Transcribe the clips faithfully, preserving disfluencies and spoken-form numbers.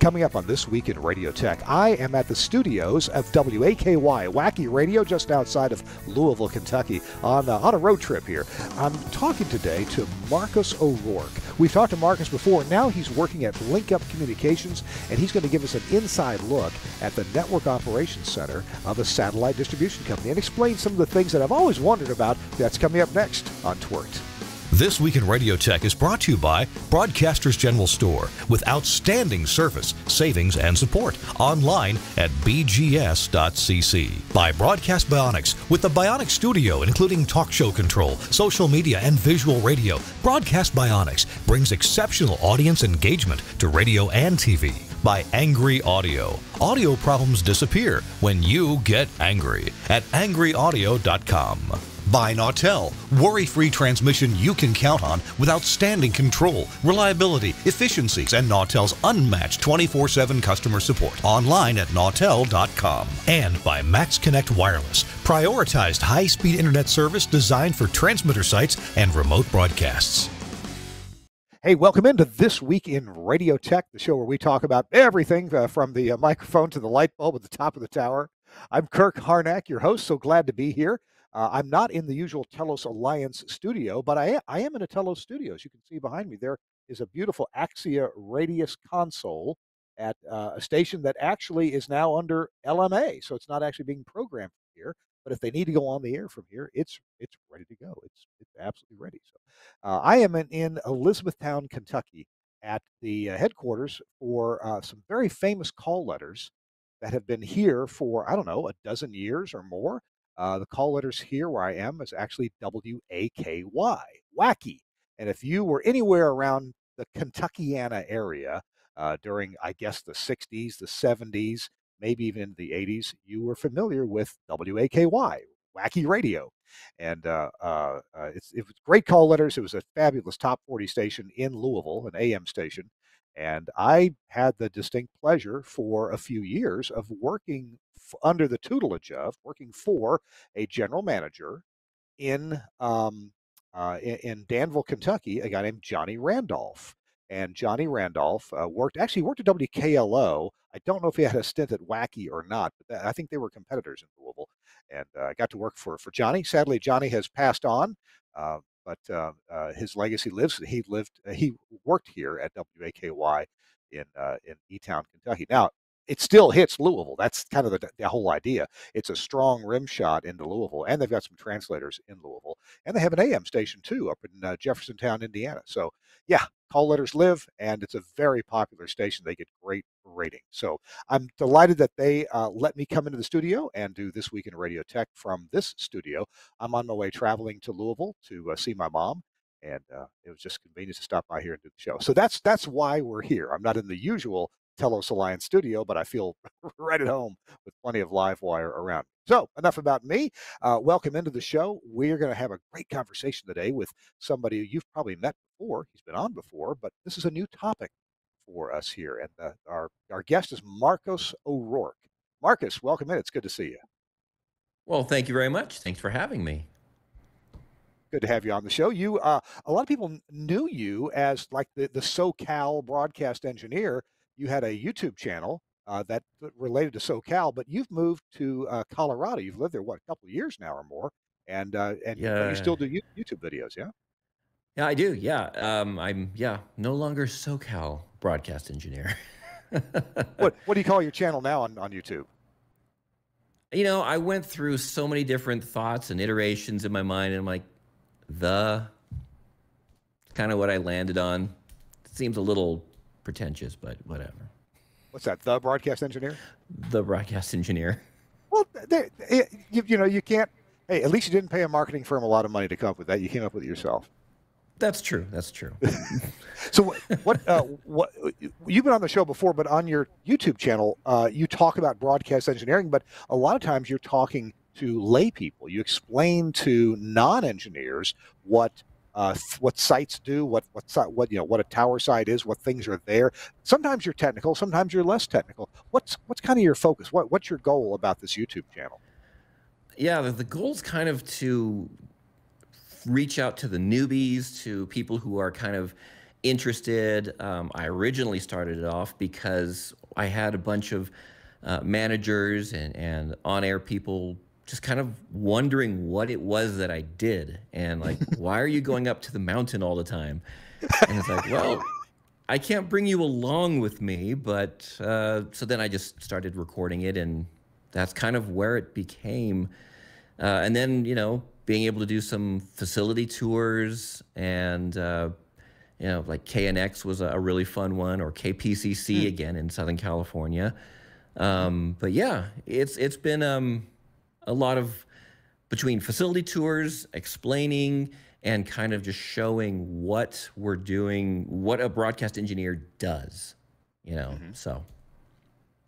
Coming up on This Week in Radio Tech, I am at the studios of W A K Y, W A K Y Radio, just outside of Louisville, Kentucky, on, uh, on a road trip here. I'm talking today to Marcos O'Rourke. We've talked to Marcos before. Now he's working at LinkUp Communications, and he's going to give us an inside look at the Network Operations Center of a satellite distribution company and explain some of the things that I've always wondered about. That's coming up next on T W R T. This Week in Radio Tech is brought to you by Broadcasters General Store, with outstanding service, savings, and support online at b g s dot c c. By Broadcast Bionics, with the Bionics Studio, including talk show control, social media, and visual radio. Broadcast Bionics brings exceptional audience engagement to radio and T V. By Angry Audio. Audio problems disappear when you get angry at angry audio dot com. By Nautel, worry-free transmission you can count on with outstanding control, reliability, efficiencies, and Nautel's unmatched twenty-four seven customer support. Online at nautel dot com. And by MaxConnect Wireless, prioritized high-speed internet service designed for transmitter sites and remote broadcasts. Hey, welcome into This Week in Radio Tech, the show where we talk about everything uh, from the uh, microphone to the light bulb at the top of the tower. I'm Kirk Harnack, your host. So glad to be here. Uh, I'm not in the usual Telos Alliance studio, but I, I am in a Telos studio. As you can see behind me, there is a beautiful Axia Radius console at uh, a station that actually is now under L M A, so it's not actually being programmed from here. But if they need to go on the air from here, it's it's ready to go. It's it's absolutely ready. So uh, I am in, in Elizabethtown, Kentucky, at the uh, headquarters for uh, some very famous call letters that have been here for, I don't know, a dozen years or more. Uh, the call letters here where I am is actually W A K Y, W A K Y. And if you were anywhere around the Kentuckiana area uh, during, I guess, the sixties, the seventies, maybe even into the eighties, you were familiar with W A K Y, W A K Y Radio. And uh, uh, it's, it was great call letters. It was a fabulous top forty station in Louisville, an A M station. And I had the distinct pleasure for a few years of working under the tutelage of, working for a general manager in, um, uh, in, in Danville, Kentucky, a guy named Johnny Randolph. And Johnny Randolph uh, worked, actually worked at W K L O. I don't know if he had a stint at W A K Y or not, but that, I think they were competitors in Louisville. And uh, I got to work for, for Johnny. Sadly, Johnny has passed on. Uh, But uh, uh, his legacy lives. He lived. Uh, he worked here at W A K Y in uh, in E-Town, Kentucky. Now it still hits Louisville. That's kind of the, the whole idea. It's a strong rim shot into Louisville, and they've got some translators in Louisville, and they have an A M station too up in uh, Jeffersontown, Indiana. So yeah, call letters live, and it's a very popular station. They get great rating. So I'm delighted that they uh, let me come into the studio and do This Week in Radio Tech from this studio. I'm on my way traveling to Louisville to uh, see my mom, and uh, it was just convenient to stop by here and do the show. So that's that's why we're here. I'm not in the usual Telos Alliance studio, but I feel right at home with plenty of live wire around. So enough about me. Uh, welcome into the show. We're going to have a great conversation today with somebody you've probably met before. He's been on before, but this is a new topic for us here. And uh, our, our guest is Marcos O'Rourke. Marcos, welcome in. It's good to see you. Well, thank you very much. Thanks for having me. Good to have you on the show. You, uh, a lot of people knew you as like the, the SoCal broadcast engineer. You had a YouTube channel uh, that related to SoCal, but you've moved to uh, Colorado. You've lived there, what, a couple of years now or more, and uh, and yeah. You still do YouTube videos, yeah? Yeah, I do. Yeah, um, I'm yeah no longer SoCal broadcast engineer. what what do you call your channel now on, on YouTube? You know, I went through so many different thoughts and iterations in my mind, and I'm like, the kind of what I landed on. It seems a little pretentious, but whatever. What's that? The broadcast engineer? The broadcast engineer. Well, they, it, you, you know, you can't. Hey, at least you didn't pay a marketing firm a lot of money to come up with that. You came up with it yourself. That's true. That's true. So what, what, uh, what, you've been on the show before, but on your YouTube channel, uh, you talk about broadcast engineering, but a lot of times you're talking to lay people. You explain to non-engineers what, uh, what sites do, what, what, what, you know, what a tower site is, what things are there. Sometimes you're technical, sometimes you're less technical. What's, what's kind of your focus? What, what's your goal about this YouTube channel? Yeah, the, the goal's kind of to reach out to the newbies, to people who are kind of interested. Um, I originally started it off because I had a bunch of uh, managers and, and on-air people just kind of wondering what it was that I did. And like, why are you going up to the mountain all the time? And it's like, well, I can't bring you along with me, but uh, so then I just started recording it, and that's kind of where it became. Uh, and then, you know, being able to do some facility tours and, uh, you know, like K N X was a really fun one, or K P C C mm. again in Southern California. Um, but yeah, it's it's been um, a lot of between facility tours, explaining, and kind of just showing what we're doing, what a broadcast engineer does, you know, mm-hmm. so.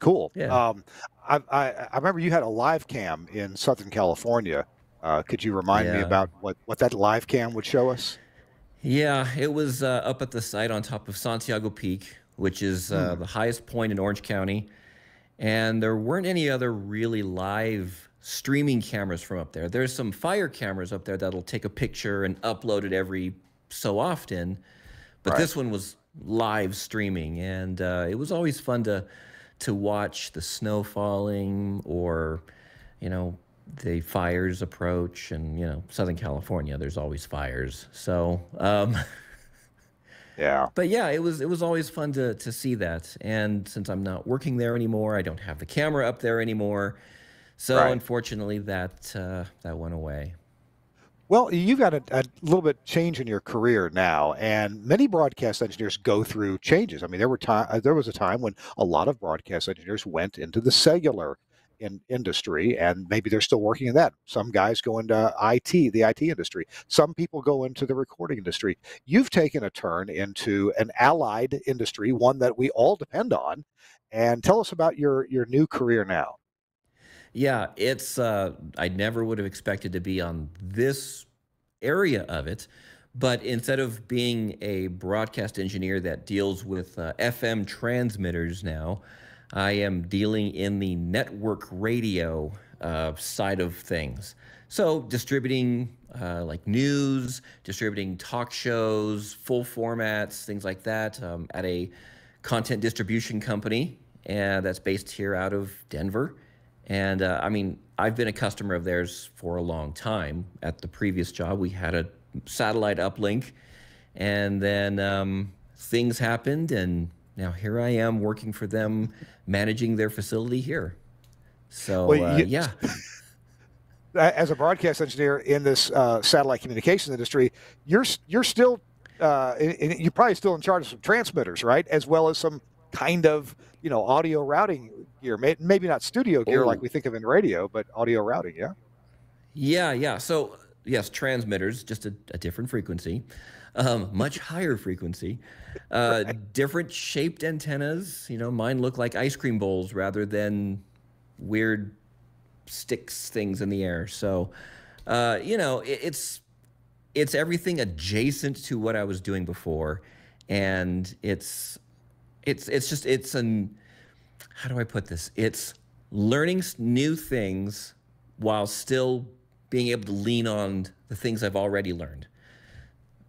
Cool. Yeah. Um, I, I, I remember you had a live cam in Southern California. Uh, could you remind yeah. me about what, what that live cam would show us? Yeah, it was uh, up at the site on top of Santiago Peak, which is uh, hmm. the highest point in Orange County. And there weren't any other really live streaming cameras from up there. There's some fire cameras up there that'll take a picture and upload it every so often. But right. this one was live streaming, and uh, it was always fun to... to watch the snow falling, or, you know, the fires approach. And, you know, Southern California, there's always fires. So, um, yeah, but yeah, it was, it was always fun to, to see that. And since I'm not working there anymore, I don't have the camera up there anymore. So right. unfortunately that, uh, that went away. Well, you've got a, a little bit change in your career now, and many broadcast engineers go through changes. I mean, there were time, there was a time when a lot of broadcast engineers went into the cellular in, industry, and maybe they're still working in that. Some guys go into I T, the I T industry. Some people go into the recording industry. You've taken a turn into an allied industry, one that we all depend on. And tell us about your, your new career now. Yeah, it's, uh, I never would have expected to be on this area of it, but instead of being a broadcast engineer that deals with uh, F M transmitters now, I am dealing in the network radio uh, side of things. So distributing uh, like news, distributing talk shows, full formats, things like that, um, at a content distribution company uh, that's based here out of Denver. And uh, I mean, I've been a customer of theirs for a long time. At the previous job, we had a satellite uplink, and then um, things happened, and now here I am working for them, managing their facility here. So well, uh, you, yeah. As a broadcast engineer in this uh, satellite communications industry, you're you're still uh, you're probably still in charge of some transmitters, right? As well as some kind of, you know, audio routing gear, maybe not studio gear Ooh. Like we think of in radio, but audio routing. Yeah. Yeah. Yeah. So yes, transmitters, just a, a different frequency, um, much higher frequency, uh, right. different shaped antennas. You know, mine look like ice cream bowls rather than weird sticks things in the air. So, uh, you know, it, it's, it's everything adjacent to what I was doing before. And it's, It's it's just it's an how do I put this? It's learning new things while still being able to lean on the things I've already learned.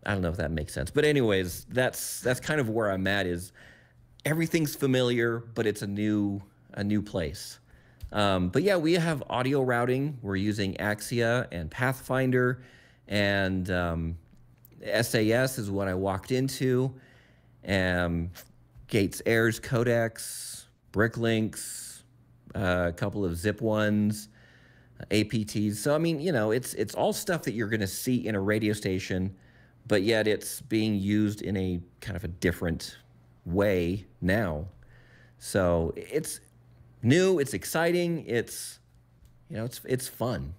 I don't know if that makes sense, but anyways, that's that's kind of where I'm at. Is everything's familiar, but it's a new a new place. Um, but yeah, we have audio routing. We're using Axia and Pathfinder, and um, S E S is what I walked into. Um, Gates Airs, Codex, BRIC-Links, uh, a couple of zip ones, A P Ts. So, I mean, you know, it's it's all stuff that you're going to see in a radio station, but yet it's being used in a kind of a different way now. So it's new, it's exciting, it's, you know, it's it's fun.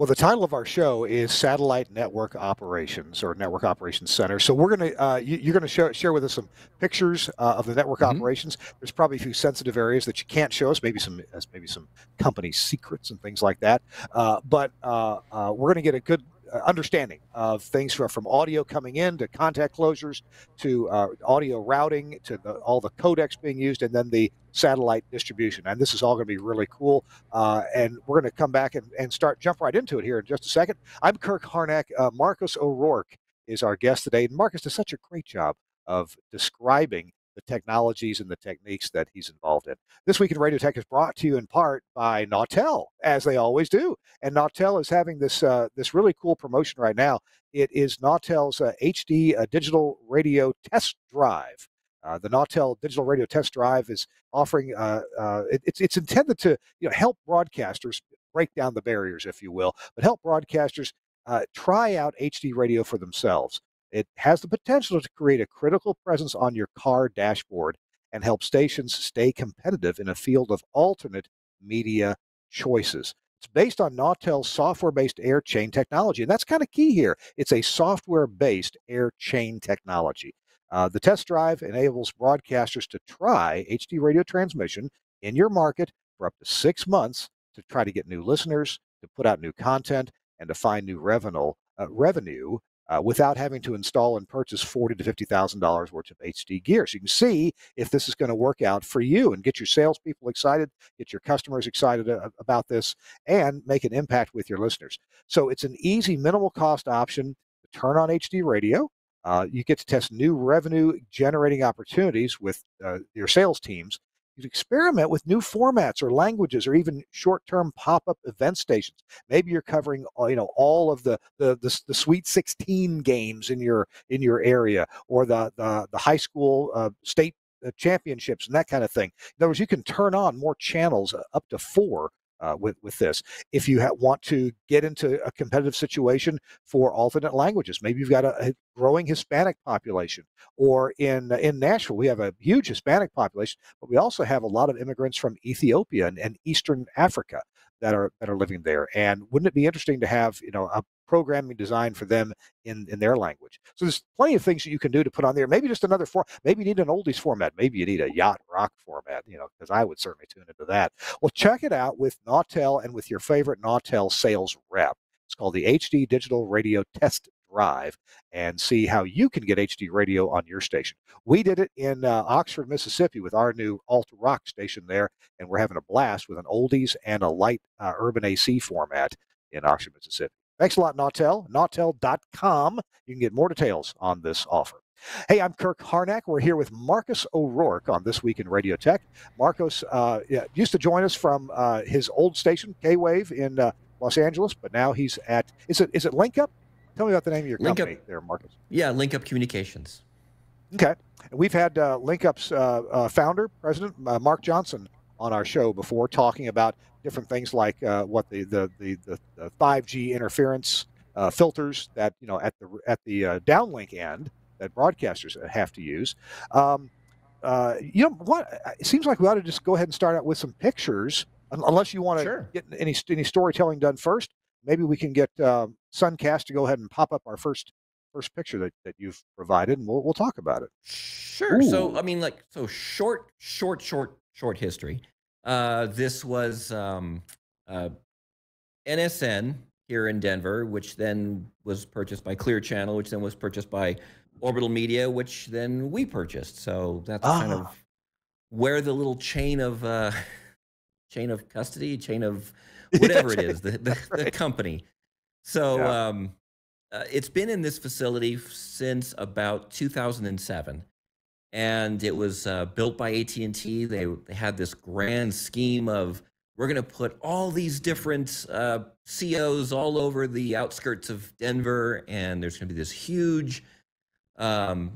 Well, the title of our show is Satellite Network Operations, or Network Operations Center. So we're going to uh, you, you're going to show, share with us some pictures uh, of the network mm-hmm. operations. There's probably a few sensitive areas that you can't show us, maybe some maybe some company secrets and things like that. Uh, but uh, uh, we're going to get a good understanding of things from, from audio coming in to contact closures to uh, audio routing to the, all the codecs being used, and then the satellite distribution. And this is all going to be really cool. Uh, and we're going to come back and, and start, jump right into it here in just a second. I'm Kirk Harnack. Uh, Marcos O'Rourke is our guest today. And Marcos does such a great job of describing the technologies and the techniques that he's involved in. This Week in Radio Tech is brought to you in part by Nautel, as they always do. And Nautel is having this uh, this really cool promotion right now. It is Nautel's uh, H D uh, digital radio test drive. Uh, the Nautel digital radio test drive is offering. Uh, uh, it, it's it's intended to you know help broadcasters break down the barriers, if you will, but help broadcasters uh, try out H D radio for themselves. It has the potential to create a critical presence on your car dashboard and help stations stay competitive in a field of alternate media choices. It's based on Nautel's software-based air chain technology, and that's kind of key here. It's a software-based air chain technology. Uh, the test drive enables broadcasters to try H D radio transmission in your market for up to six months to try to get new listeners, to put out new content, and to find new revenue, uh, revenue uh, without having to install and purchase forty thousand to fifty thousand dollars worth of H D gear. So you can see if this is going to work out for you and get your salespeople excited, get your customers excited uh, about this, and make an impact with your listeners. So it's an easy, minimal cost option to turn on H D radio. Uh, you get to test new revenue-generating opportunities with uh, your sales teams. You can experiment with new formats or languages or even short-term pop-up event stations. Maybe you're covering you know, all of the, the, the, the Sweet sixteen games in your, in your area, or the, the, the high school uh, state uh, championships and that kind of thing. In other words, you can turn on more channels, uh, up to four. Uh, with, with this. If you ha want to get into a competitive situation for alternate languages, maybe you've got a, a growing Hispanic population, or in in Nashville, we have a huge Hispanic population, but we also have a lot of immigrants from Ethiopia and, and Eastern Africa that are that are living there. And wouldn't it be interesting to have, you know, a programming designed for them in, in their language? So there's plenty of things that you can do to put on there. Maybe just another form. Maybe you need an oldies format. Maybe you need a yacht rock format, you know, because I would certainly tune into that. Well, check it out with Nautel and with your favorite Nautel sales rep. It's called the H D Digital Radio Test Drive, and see how you can get H D radio on your station. We did it in uh, Oxford, Mississippi with our new alt rock station there, and we're having a blast with an oldies and a light uh, urban A C format in Oxford, Mississippi. Thanks a lot, Nautel. Nautel dot com. You can get more details on this offer. Hey, I'm Kirk Harnack. We're here with Marcos O'Rourke on This Week in Radio Tech. Marcos uh, used to join us from uh, his old station, K-Wave, in uh, Los Angeles, but now he's at, is it, is it LinkUp? Tell me about the name of your Link company up. there, Marcos. Yeah, LinkUp Communications. Okay. We've had uh, LinkUp's uh, uh, founder, president, uh, Mark Johnson, on our show before, talking about different things like uh, what the the, the the the five G interference uh, filters that you know at the at the uh, downlink end that broadcasters have to use. Um, uh, you know what? It seems like we ought to just go ahead and start out with some pictures, unless you want to sure. get any any storytelling done first. Maybe we can get um, Suncast to go ahead and pop up our first first picture that, that you've provided, and we'll we'll talk about it. Sure. Ooh. So I mean, like, so short, short, short. Short history. Uh, this was um, uh, N S N here in Denver, which then was purchased by Clear Channel, which then was purchased by Orbital Media, which then we purchased. So that's ah. kind of where the little chain of uh, chain of custody, chain of whatever it is, the, the, right. the company. So yeah. um, uh, it's been in this facility since about two thousand seven. And it was uh, built by A T and T. They, they had this grand scheme of, we're going to put all these different uh, C Os all over the outskirts of Denver, and there's going to be this huge, um,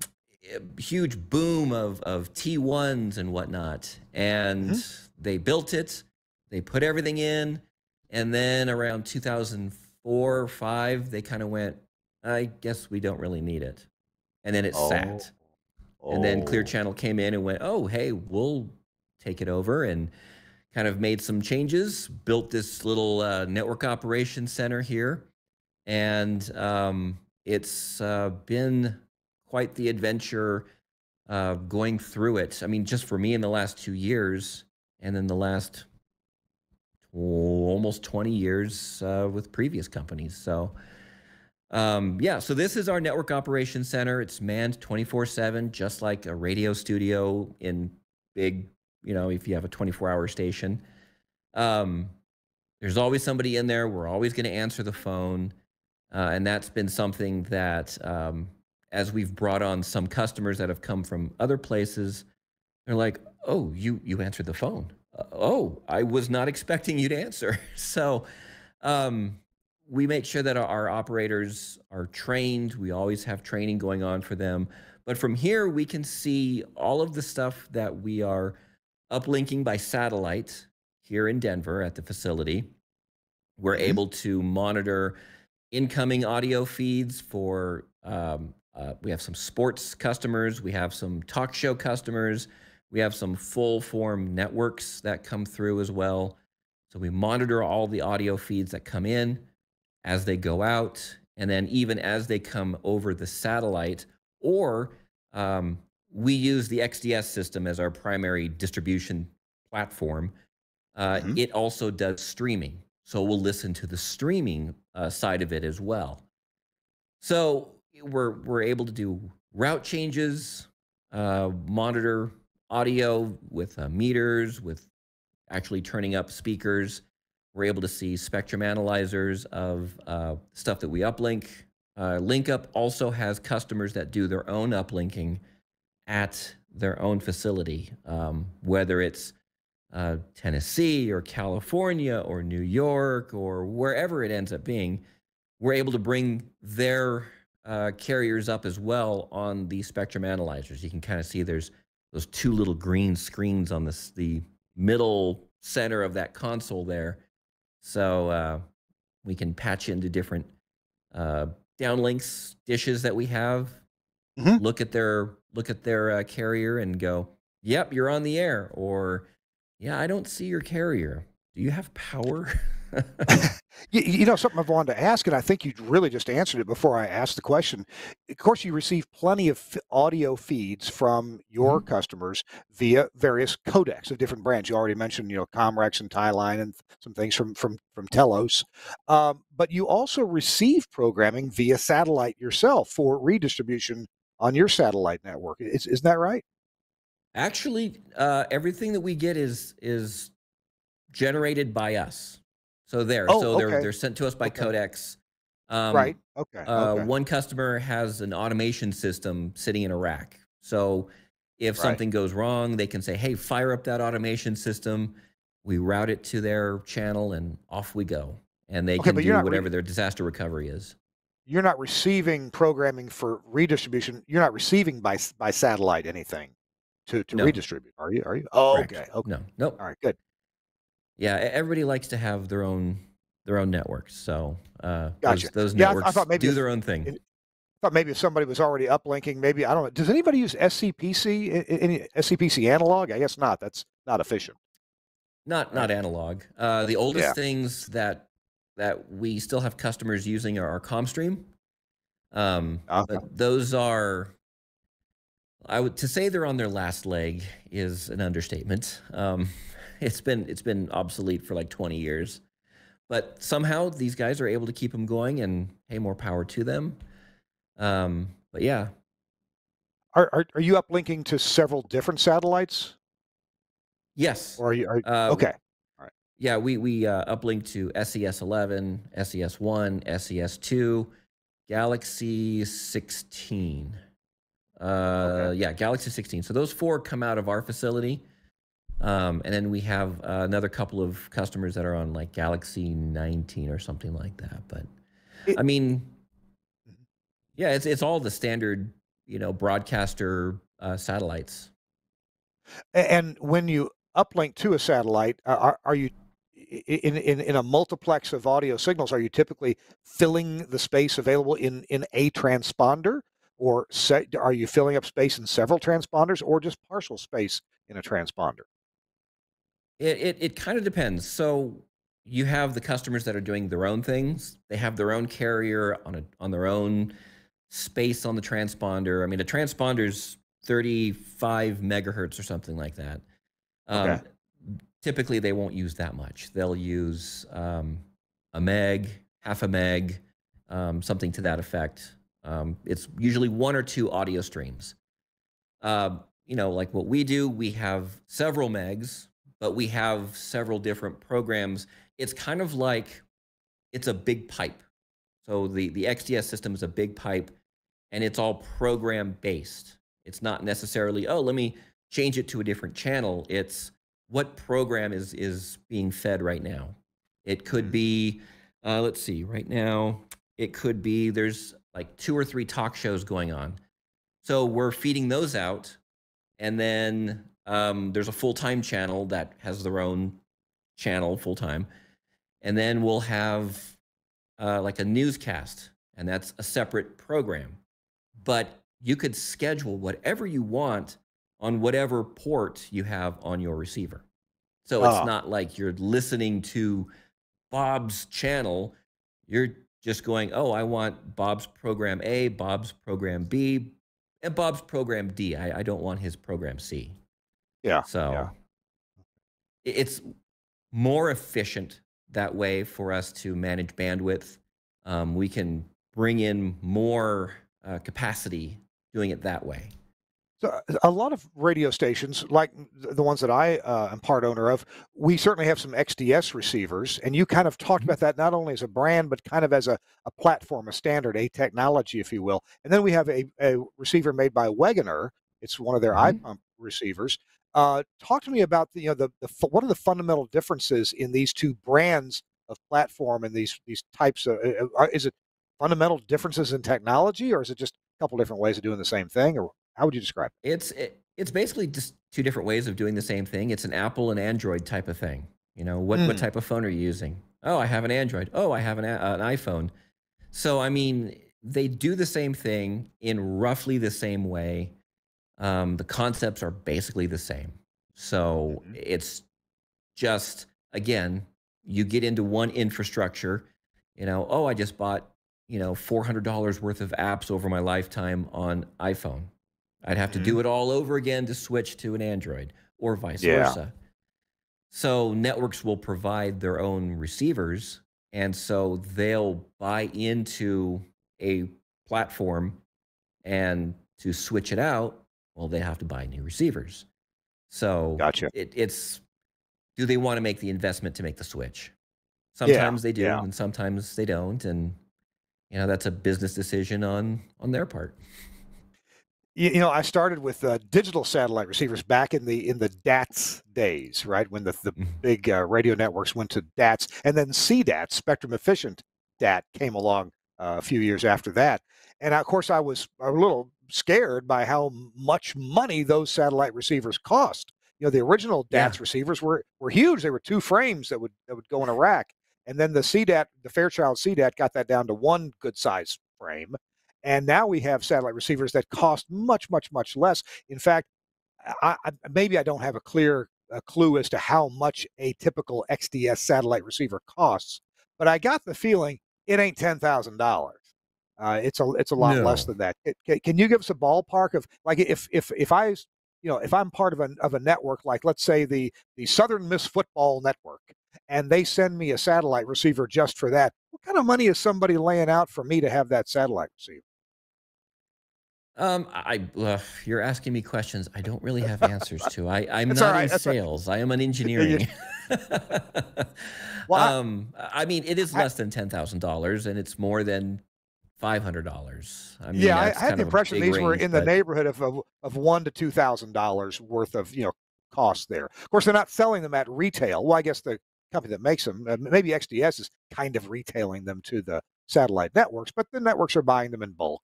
huge boom of, of T ones and whatnot. And mm-hmm. they built it. They put everything in. And then around two thousand four or five, they kind of went, I guess we don't really need it. And then it oh. sat. And then Clear Channel came in and went, oh, hey, we'll take it over, and kind of made some changes, built this little uh, network operations center here. And um, it's uh, been quite the adventure uh, going through it. I mean, just for me in the last two years and then the last almost twenty years uh, with previous companies. So. Um, yeah, so this is our network operations center. It's manned twenty-four seven, just like a radio studio in big, you know, if you have a twenty-four hour station. Um, there's always somebody in there. We're always going to answer the phone. Uh, and that's been something that um, as we've brought on some customers that have come from other places, they're like, oh, you, you answered the phone. Uh, oh, I was not expecting you to answer. So um, we make sure that our, our operators are trained. We always have training going on for them. But from here, we can see all of the stuff that we are uplinking by satellite here in Denver at the facility. We're mm-hmm. able to monitor incoming audio feeds for, um, uh, we have some sports customers, we have some talk show customers, we have some full form networks that come through as well. So we monitor all the audio feeds that come in as they go out, and then even as they come over the satellite, or um, we use the X D S system as our primary distribution platform. Uh, mm-hmm. It also does streaming. So we'll listen to the streaming uh, side of it as well. So we're, we're able to do route changes, uh, monitor audio with uh, meters, with actually turning up speakers. We're able to see spectrum analyzers of uh, stuff that we uplink. Uh, LinkUp also has customers that do their own uplinking at their own facility, um, whether it's uh, Tennessee or California or New York or wherever it ends up being. We're able to bring their uh, carriers up as well on the spectrum analyzers. You can kind of see there's those two little green screens on this, the middle center of that console there. So uh, we can patch into different uh, downlinks, dishes that we have, mm-hmm. look at their look at their uh, carrier and go, yep, you're on the air, or yeah, I don't see your carrier. Do you have power? you, you know, something I've wanted to ask, and I think you really just answered it before I asked the question. Of course, you receive plenty of f audio feeds from your mm-hmm. customers via various codecs of different brands. You already mentioned, you know, Comrex and Tyline and some things from from from Telos. Um, but you also receive programming via satellite yourself for redistribution on your satellite network. Is, isn't that right? Actually, uh, everything that we get is is generated by us. So there, oh, so okay. they're they're sent to us by okay. Codex. Um, right. Okay. Uh, okay. One customer has an automation system sitting in a rack. So if right. something goes wrong, they can say, "Hey, fire up that automation system." We route it to their channel, and off we go. And they okay, can do whatever their disaster recovery is. You're not receiving programming for redistribution. You're not receiving by by satellite anything to to no. redistribute. Are you? Are you? Oh, Correct. okay. Okay. No. Nope. All right. Good. Yeah, everybody likes to have their own their own networks. So uh, gotcha. those, those yeah, networks I thought maybe do if, their own thing. It, I thought maybe if somebody was already uplinking, maybe, I don't know. Does anybody use S C P C? Any S C P C analog? I guess not. That's not efficient. Not not analog. Uh, the oldest yeah. things that that we still have customers using are our ComStream. Um, uh-huh. But those are, I would to say they're on their last leg is an understatement. Um, It's been it's been obsolete for like twenty years, but somehow these guys are able to keep them going, and hey, more power to them. Um, but yeah, are, are are you uplinking to several different satellites? Yes. Or are you? Are, uh, okay. All right. Yeah, we we uh, uplink to S E S eleven, S E S one, S E S two, Galaxy sixteen. Uh, okay. Yeah, Galaxy sixteen. So those four come out of our facility. Um, and then we have uh, another couple of customers that are on like Galaxy nineteen or something like that. But it, I mean, yeah, it's it's all the standard, you know, broadcaster uh, satellites. And when you uplink to a satellite, are are you in in in a multiplex of audio signals? Are you typically filling the space available in in a transponder, or se are you filling up space in several transponders, or just partial space in a transponder? It, it, it kind of depends. So you have the customers that are doing their own things. They have their own carrier on a, on their own space on the transponder. I mean, a transponder's thirty-five megahertz or something like that. Um, okay. Typically, they won't use that much. They'll use um, a meg, half a meg, um, something to that effect. Um, it's usually one or two audio streams. Uh, you know, like what we do, we have several megs, but we have several different programs. It's kind of like it's a big pipe. So the, the X D S system is a big pipe, and it's all program based. It's not necessarily, oh, let me change it to a different channel. It's what program is, is being fed right now. It could be, uh, let's see, right now, it could be there's like two or three talk shows going on. So we're feeding those out. And then um, there's a full-time channel that has their own channel full-time. And then we'll have uh, like a newscast, and that's a separate program. But you could schedule whatever you want on whatever port you have on your receiver. So it's oh. not like you're listening to Bob's channel. You're just going, oh, I want Bob's program A, Bob's program B, and Bob's program D. I, I don't want his program C. Yeah. So yeah. it's more efficient that way for us to manage bandwidth. Um, we can bring in more uh, capacity doing it that way. So a lot of radio stations, like the ones that I uh, am part owner of, we certainly have some X D S receivers, and you kind of talked about that not only as a brand, but kind of as a, a platform, a standard, a technology, if you will. And then we have a, a receiver made by Wegener. It's one of their mm-hmm. iPump receivers. Uh, talk to me about the, you know, the, the what are the fundamental differences in these two brands of platform and these these types of uh, is it fundamental differences in technology, or is it just a couple different ways of doing the same thing, or how would you describe it? It's it, it's basically just two different ways of doing the same thing. It's an Apple and Android type of thing. You know, what mm. what type of phone are you using? Oh, I have an Android. Oh, I have an uh, an iPhone. So I mean, they do the same thing in roughly the same way. Um, the concepts are basically the same. So mm-hmm. it's just, again, you get into one infrastructure, you know, oh, I just bought, you know, four hundred dollars worth of apps over my lifetime on iPhone. I'd have mm-hmm. to do it all over again to switch to an Android or vice yeah. versa. So networks will provide their own receivers, and so they'll buy into a platform, and to switch it out, well, they have to buy new receivers. So gotcha. it, it's, do they want to make the investment to make the switch? Sometimes yeah, they do, yeah. and sometimes they don't. And, you know, that's a business decision on, on their part. You, you know, I started with uh, digital satellite receivers back in the in the D A T S days, right, when the, the big uh, radio networks went to D A T S. And then C D A T, Spectrum Efficient D A T, came along uh, a few years after that. And, of course, I was a little scared by how much money those satellite receivers cost. You know, the original D A T S yeah. receivers were were huge. They were two frames that would that would go in a rack, and then the C D A T, the Fairchild C D A T, got that down to one good size frame, and now we have satellite receivers that cost much, much, much less. In fact, I, I maybe I don't have a clear a clue as to how much a typical X D S satellite receiver costs, but I got the feeling it ain't ten thousand dollars. Uh, it's a it's a lot no. less than that. It, can you give us a ballpark of, like, if if if I you know if I'm part of a of a network, like let's say the the Southern Miss Football Network, and they send me a satellite receiver just for that, what kind of money is somebody laying out for me to have that satellite receiver? Um, I uh, you're asking me questions I don't really have answers to. I I'm that's not right, in sales. Right. I am in engineering. Well, um, I, I mean it is less I, than ten thousand dollars, and it's more than five hundred dollars. I mean, yeah, I had the impression these range, were in but... the neighborhood of of, of one to two thousand dollars worth of you know cost there. Of course, they're not selling them at retail. Well, I guess the company that makes them, uh, maybe X D S, is kind of retailing them to the satellite networks, but the networks are buying them in bulk.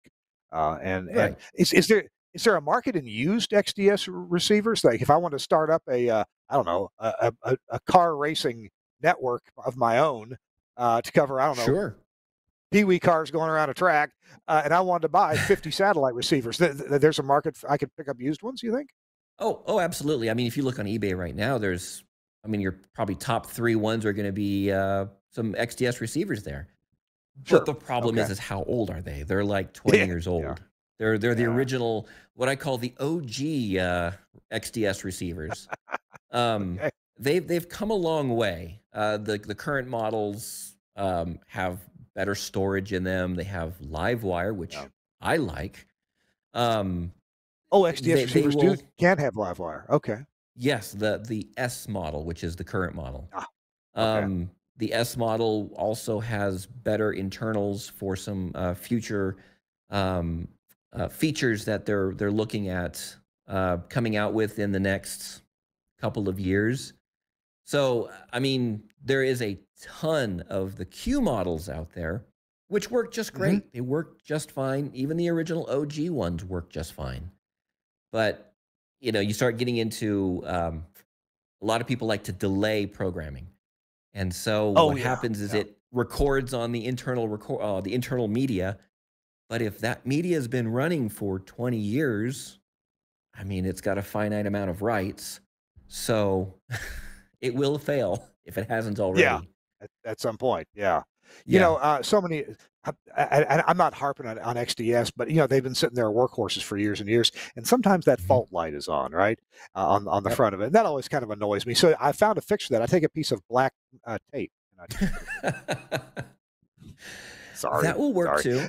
Uh, and right. and is is there is there a market in used X D S receivers? Like, if I want to start up a uh, I don't know a, a a car racing network of my own uh, to cover I don't know. Sure. Pee-wee cars going around a track, uh, and I wanted to buy fifty satellite receivers. Th th there's a market for, I could pick up used ones, you think? Oh, oh, absolutely. I mean, if you look on eBay right now, there's, I mean, your probably top three ones are going to be uh, some X D S receivers there. Sure. But the problem okay. is, is how old are they? They're like twenty yeah. years old. Yeah. They're they're the yeah. original, what I call the O G uh, X D S receivers. um, okay. They've they've come a long way. Uh, the the current models um, have better storage in them. They have live wire, which yeah. I like. Um, oh, X D S they, receivers they will, do can have live wire. Okay. Yes, the the S model, which is the current model. Ah, okay. um, the S model also has better internals for some uh, future um, uh, features that they're they're looking at uh, coming out with in the next couple of years. So, I mean, there is a ton of the Q models out there, which work just great. Mm-hmm. They work just fine. Even the original O G ones work just fine. But, you know, you start getting into, um, a lot of people like to delay programming. And so oh, what yeah. happens is yeah. it records on the internal record, uh, the internal media. But if that media has been running for twenty years, I mean, it's got a finite amount of writes. So it will fail if it hasn't already. Yeah, at, at some point. Yeah. You yeah. know, uh, so many, I, I, I'm not harping on, on X D S, but, you know, they've been sitting there workhorses for years and years. And sometimes that fault light is on, right, uh, on, on the front of it. And that always kind of annoys me. So I found a fix for that. I take a piece of black uh, tape. And I... Sorry. That will work, sorry. Too.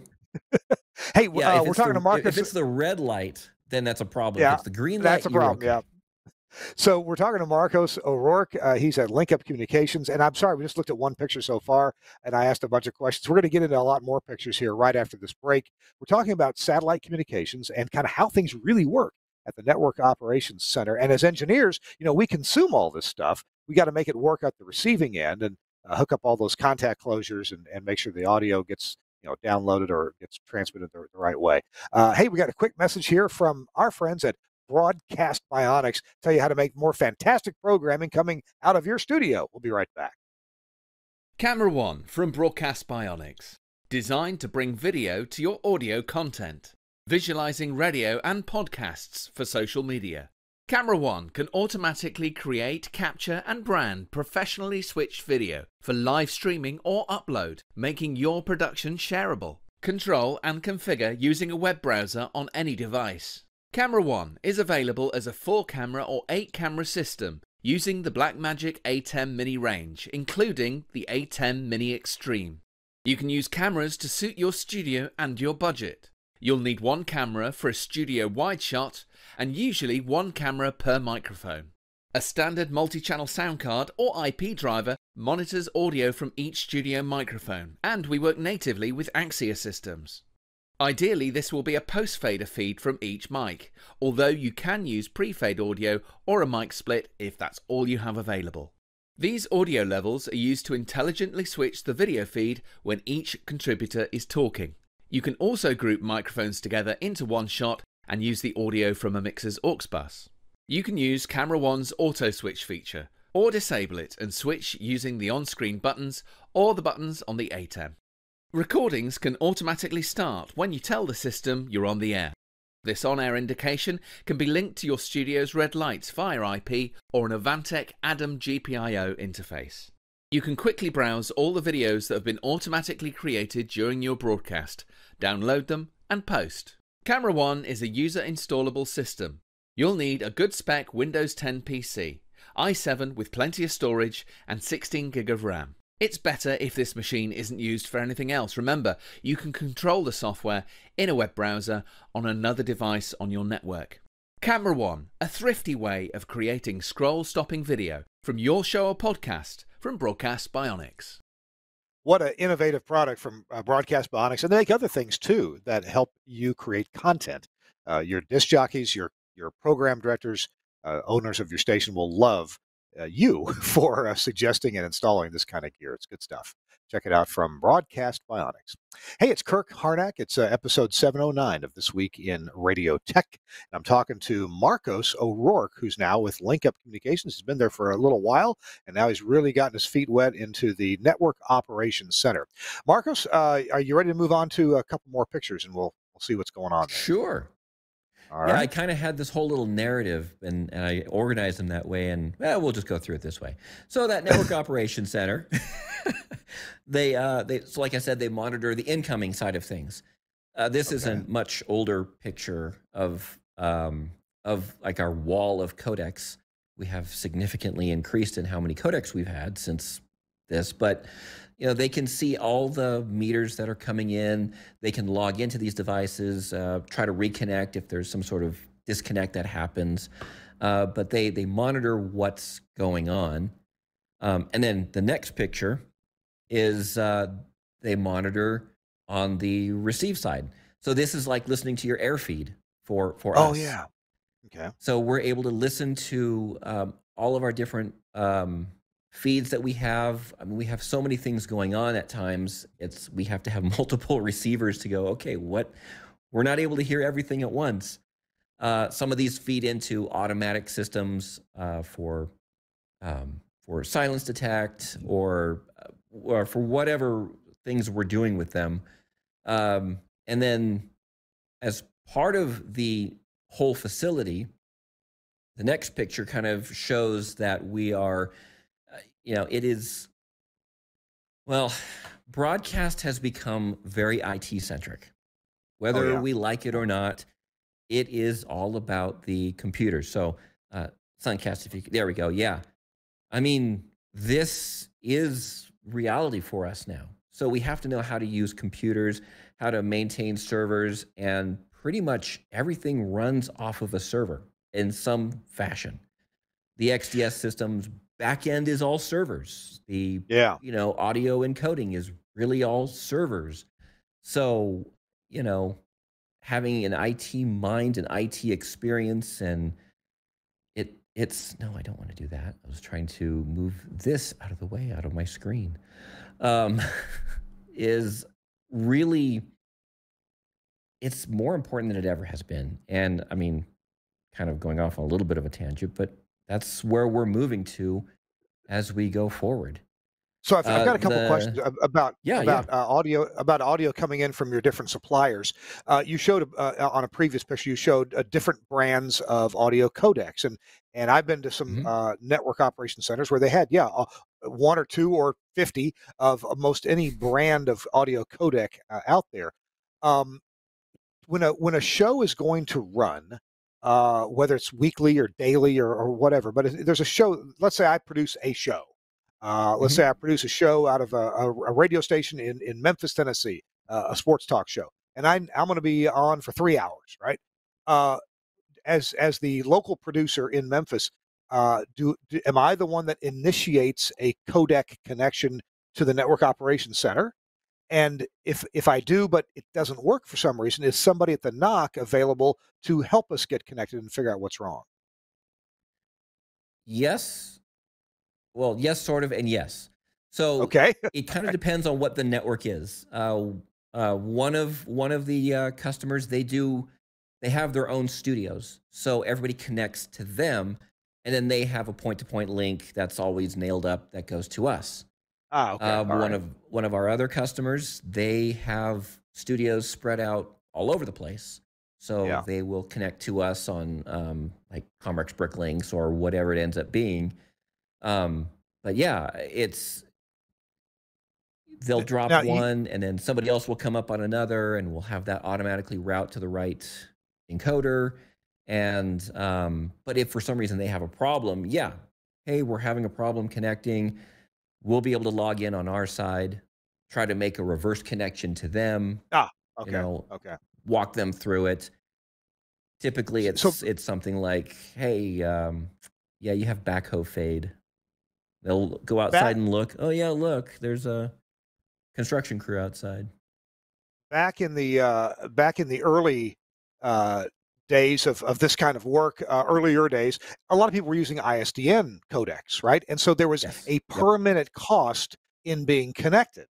Hey, yeah, uh, we're talking the, to Marcos. If it's the red light, then that's a problem. Yeah, if it's the green light, that's a problem, okay. yeah. So we're talking to Marcos O'Rourke. Uh, he's at LinkUp Communications. And I'm sorry, we just looked at one picture so far, and I asked a bunch of questions. We're going to get into a lot more pictures here right after this break. We're talking about satellite communications and kind of how things really work at the Network Operations Center. And as engineers, you know, we consume all this stuff. We got to make it work at the receiving end and uh, hook up all those contact closures and, and make sure the audio gets, you know, downloaded or gets transmitted the, the right way. Uh, hey, we got a quick message here from our friends at Broadcast Bionics, tell you how to make more fantastic programming coming out of your studio. We'll be right back. Camera One from Broadcast Bionics, designed to bring video to your audio content, visualizing radio and podcasts for social media. Camera One can automatically create, capture and brand professionally switched video for live streaming or upload, making your production shareable. Control and configure using a web browser on any device. Camera One is available as a four camera or eight camera system using the Blackmagic A ten Mini range, including the A ten Mini Extreme. You can use cameras to suit your studio and your budget. You'll need one camera for a studio wide shot and usually one camera per microphone. A standard multi-channel sound card or I P driver monitors audio from each studio microphone, and we work natively with Axia systems. Ideally, this will be a post-fader feed from each mic, although you can use pre-fade audio or a mic split if that's all you have available. These audio levels are used to intelligently switch the video feed when each contributor is talking. You can also group microphones together into one shot and use the audio from a mixer's aux bus. You can use Camera One's auto switch feature, or disable it and switch using the on-screen buttons or the buttons on the A ten. Recordings can automatically start when you tell the system you're on the air. This on-air indication can be linked to your studio's red lights via I P or an Advantech A D A M G P I O interface. You can quickly browse all the videos that have been automatically created during your broadcast, download them and post. Camera One is a user-installable system. You'll need a good spec Windows ten P C, i seven with plenty of storage and sixteen gig of RAM. It's better if this machine isn't used for anything else. Remember, you can control the software in a web browser on another device on your network. Camera One, a thrifty way of creating scroll-stopping video from your show or podcast from Broadcast Bionics. What an innovative product from uh, Broadcast Bionics. And they make other things, too, that help you create content. Uh, your disc jockeys, your, your program directors, uh, owners of your station will love Uh, you for uh, suggesting and installing this kind of gear. It's good stuff. Check it out from Broadcast Bionics. Hey, it's Kirk Harnack. It's uh, episode seven oh nine of This Week in Radio Tech. And I'm talking to Marcos O'Rourke, who's now with LinkUp Communications. He's been there for a little while, and now he's really gotten his feet wet into the Network Operations Center. Marcos, uh, are you ready to move on to a couple more pictures, and we'll, we'll see what's going on there? Sure. All right. Yeah, I kind of had this whole little narrative, and, and I organized them that way, and well, we'll just go through it this way. So that Network Operations Center, they, uh, they, so like I said, they monitor the incoming side of things. Uh, this okay. is a much older picture of, um, of like our wall of codecs. We have significantly increased in how many codecs we've had since this, but you know, they can see all the meters that are coming in. They can log into these devices, uh, try to reconnect if there's some sort of disconnect that happens. Uh, but they, they monitor what's going on. Um, and then the next picture is uh, they monitor on the receive side. So this is like listening to your air feed for, for oh, us. Oh, yeah. Okay. So we're able to listen to um, all of our different um, feeds that we have. I mean, we have so many things going on at times. It's we have to have multiple receivers to go, okay, what? We're not able to hear everything at once. Uh, some of these feed into automatic systems uh, for um, for silence detect or, or for whatever things we're doing with them. Um, and then as part of the whole facility, the next picture kind of shows that we are, uh, you know, it is, well, broadcast has become very I T centric. Whether oh, yeah. we like it or not, it is all about the computer. So, uh, Suncast, if you could, there we go. Yeah. I mean, this is reality for us now. So we have to know how to use computers, how to maintain servers, and pretty much everything runs off of a server in some fashion. The X D S system's back end is all servers. The yeah. you know, audio encoding is really all servers. So, you know, having an I T mind, an I T experience, and it it's no, I don't want to do that. I was trying to move this out of the way, out of my screen. Um, is really, it's more important than it ever has been. And I mean, kind of going off on a little bit of a tangent, but that's where we're moving to as we go forward. So I've, I've got a couple uh, the, questions about yeah, about yeah. Uh, audio about audio coming in from your different suppliers. Uh, you showed uh, on a previous picture you showed uh, different brands of audio codecs, and and I've been to some mm-hmm. uh, network operation centers where they had yeah uh, one or two or fifty of most any brand of audio codec uh, out there. Um, when a when a show is going to run, uh, whether it's weekly or daily or, or whatever, but if there's a show. Let's say I produce a show. Uh, let's mm-hmm. say I produce a show out of a, a radio station in, in Memphis, Tennessee, uh, a sports talk show, and I, I'm going to be on for three hours, right? Uh, as as the local producer in Memphis, uh, do, do am I the one that initiates a codec connection to the network operations center? And if if I do, but it doesn't work for some reason, is somebody at the N O C available to help us get connected and figure out what's wrong? Yes. Well, yes, sort of, and yes. So okay. it kind of depends on what the network is. Uh, uh, one of one of the uh, customers, they do, they have their own studios, so everybody connects to them, and then they have a point-to-point link that's always nailed up that goes to us. Ah, okay. Uh, one right. of one of our other customers, they have studios spread out all over the place, so yeah. they will connect to us on um, like Comrex BRIC-Links or whatever it ends up being. Um, but yeah, it's, they'll drop now, one you, and then somebody else will come up on another, and we'll have that automatically route to the right encoder. And, um, but if for some reason they have a problem, yeah. Hey, we're having a problem connecting. We'll be able to log in on our side, try to make a reverse connection to them. Ah, okay. You know, okay. Walk them through it. Typically it's, so, it's something like, hey, um, yeah, you have backhoe fade. They'll go outside back, and look. Oh, yeah, look, there's a construction crew outside. Back in the uh, back in the early uh, days of, of this kind of work, uh, earlier days, a lot of people were using I S D N codecs, right? And so there was yes. a per-minute yep. cost in being connected.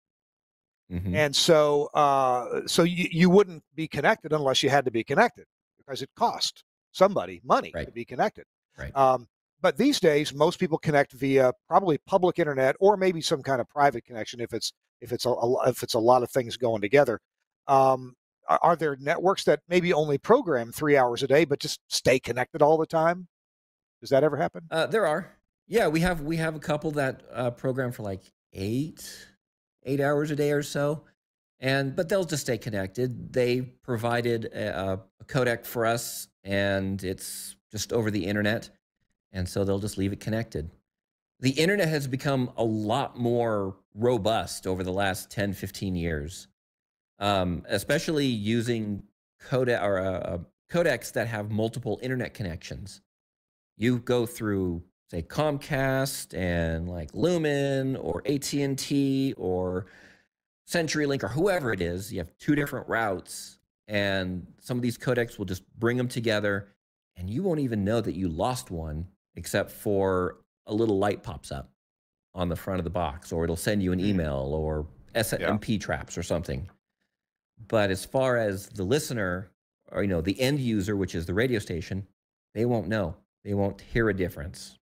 Mm-hmm. And so, uh, so you, you wouldn't be connected unless you had to be connected, because it cost somebody money right. to be connected. Right. Um, But these days, most people connect via probably public internet or maybe some kind of private connection if it's if it's a, a if it's a lot of things going together. Um, are, are there networks that maybe only program three hours a day but just stay connected all the time? Does that ever happen? Uh, there are. Yeah, we have we have a couple that uh, program for like eight eight hours a day or so, and but they'll just stay connected. They provided a, a codec for us, and it's just over the internet. And so they'll just leave it connected. The internet has become a lot more robust over the last ten, fifteen years, um, especially using codec or uh, codecs that have multiple internet connections. You go through, say, Comcast and like Lumen or A T and T or CenturyLink or whoever it is. You have two different routes, And some of these codecs will just bring them together, and you won't even know that you lost one, except for a little light pops up on the front of the box, or it'll send you an email or S M P yeah. traps or something. But as far as the listener, or, you know, the end user, which is the radio station, they won't know. They won't hear a difference.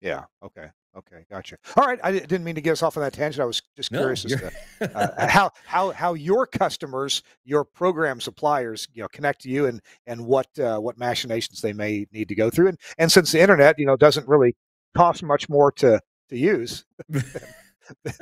Yeah. Okay. Okay. Gotcha. All right. I didn't mean to get us off on that tangent. I was just no, curious as to uh, how, how, how your customers, your program suppliers, you know, connect to you, and, and what, uh, what machinations they may need to go through. And, and since the internet, you know, doesn't really cost much more to, to use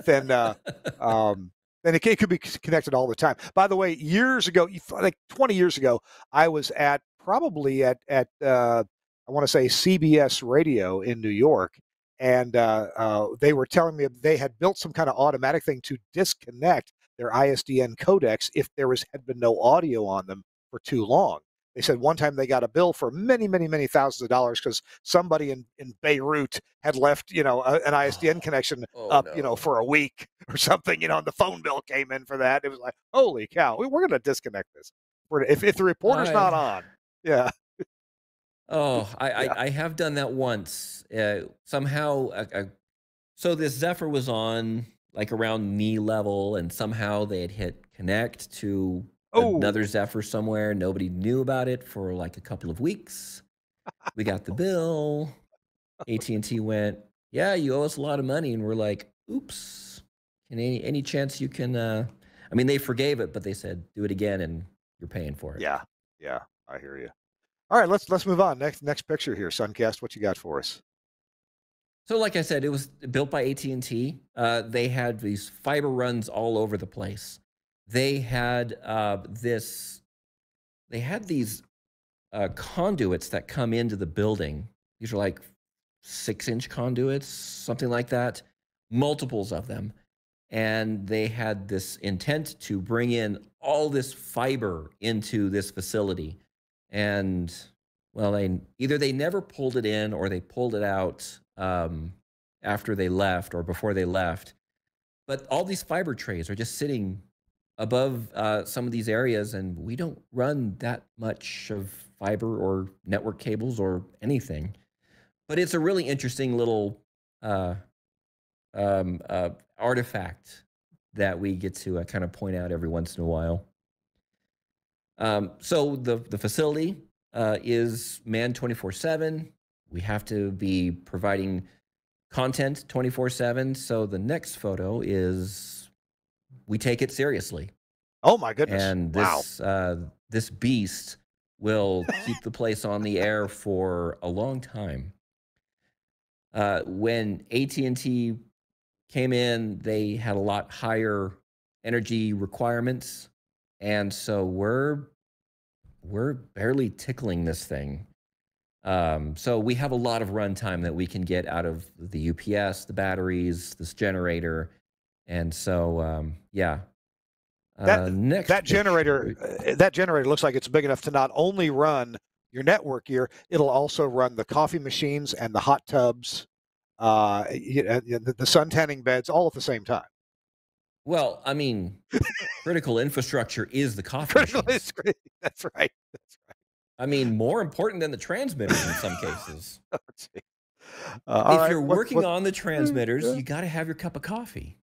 than, uh, um, And it could be connected all the time. By the way, years ago, like twenty years ago, I was at probably at, at uh, I want to say C B S Radio in New York. And uh, uh, they were telling me they had built some kind of automatic thing to disconnect their I S D N codecs if there was had been no audio on them for too long. They said one time they got a bill for many, many, many thousands of dollars because somebody in, in Beirut had left, you know, a, an I S D N oh, connection oh, up, no. you know, for a week or something, you know, and the phone bill came in for that. It was like, holy cow, we're going to disconnect this. We're, if, if the reporter's I, not on. Yeah. Oh, I, yeah. I, I have done that once. Uh, somehow, I, I, so this Zephyr was on like around knee level, and somehow they had hit connect to Oh. another Zephyr somewhere. Nobody knew about it for like a couple of weeks. We got the bill. A T and T went, yeah, you owe us a lot of money. And we're like, oops. And any, any chance you can, uh, I mean, they forgave it, but they said, do it again and you're paying for it. Yeah. Yeah. I hear you. All right, let's, let's move on. Next, next picture here. Suncast, what you got for us? So like I said, it was built by A T and T. Uh, they had these fiber runs all over the place. They had uh, this, they had these uh, conduits that come into the building. These are like six inch conduits, something like that, multiples of them. And they had this intent to bring in all this fiber into this facility. And well, they, either they never pulled it in, or they pulled it out um, after they left or before they left. But all these fiber trays are just sitting above uh, some of these areas, and we don't run that much of fiber or network cables or anything. But it's a really interesting little uh, um, uh, artifact that we get to uh, kind of point out every once in a while. Um, so the, the facility uh, is manned twenty-four seven. We have to be providing content twenty-four seven. So the next photo is... we take it seriously. Oh my goodness. And this, wow. uh, this beast will keep the place on the air for a long time. Uh, when A T and T came in, they had a lot higher energy requirements. And so we're, we're barely tickling this thing. Um, so we have a lot of runtime that we can get out of the U P S, the batteries, this generator. And so, um, yeah, uh, that, next that generator, uh, that generator looks like it's big enough to not only run your network gear, it'll also run the coffee machines and the hot tubs, uh, you know, the, the sun tanning beds, all at the same time. Well, I mean, critical infrastructure is the coffee critical machines. Is, that's right. That's right. I mean, more important than the transmitters in some cases. Uh, if right, you're what, working what, on the transmitters, yeah. you got to have your cup of coffee.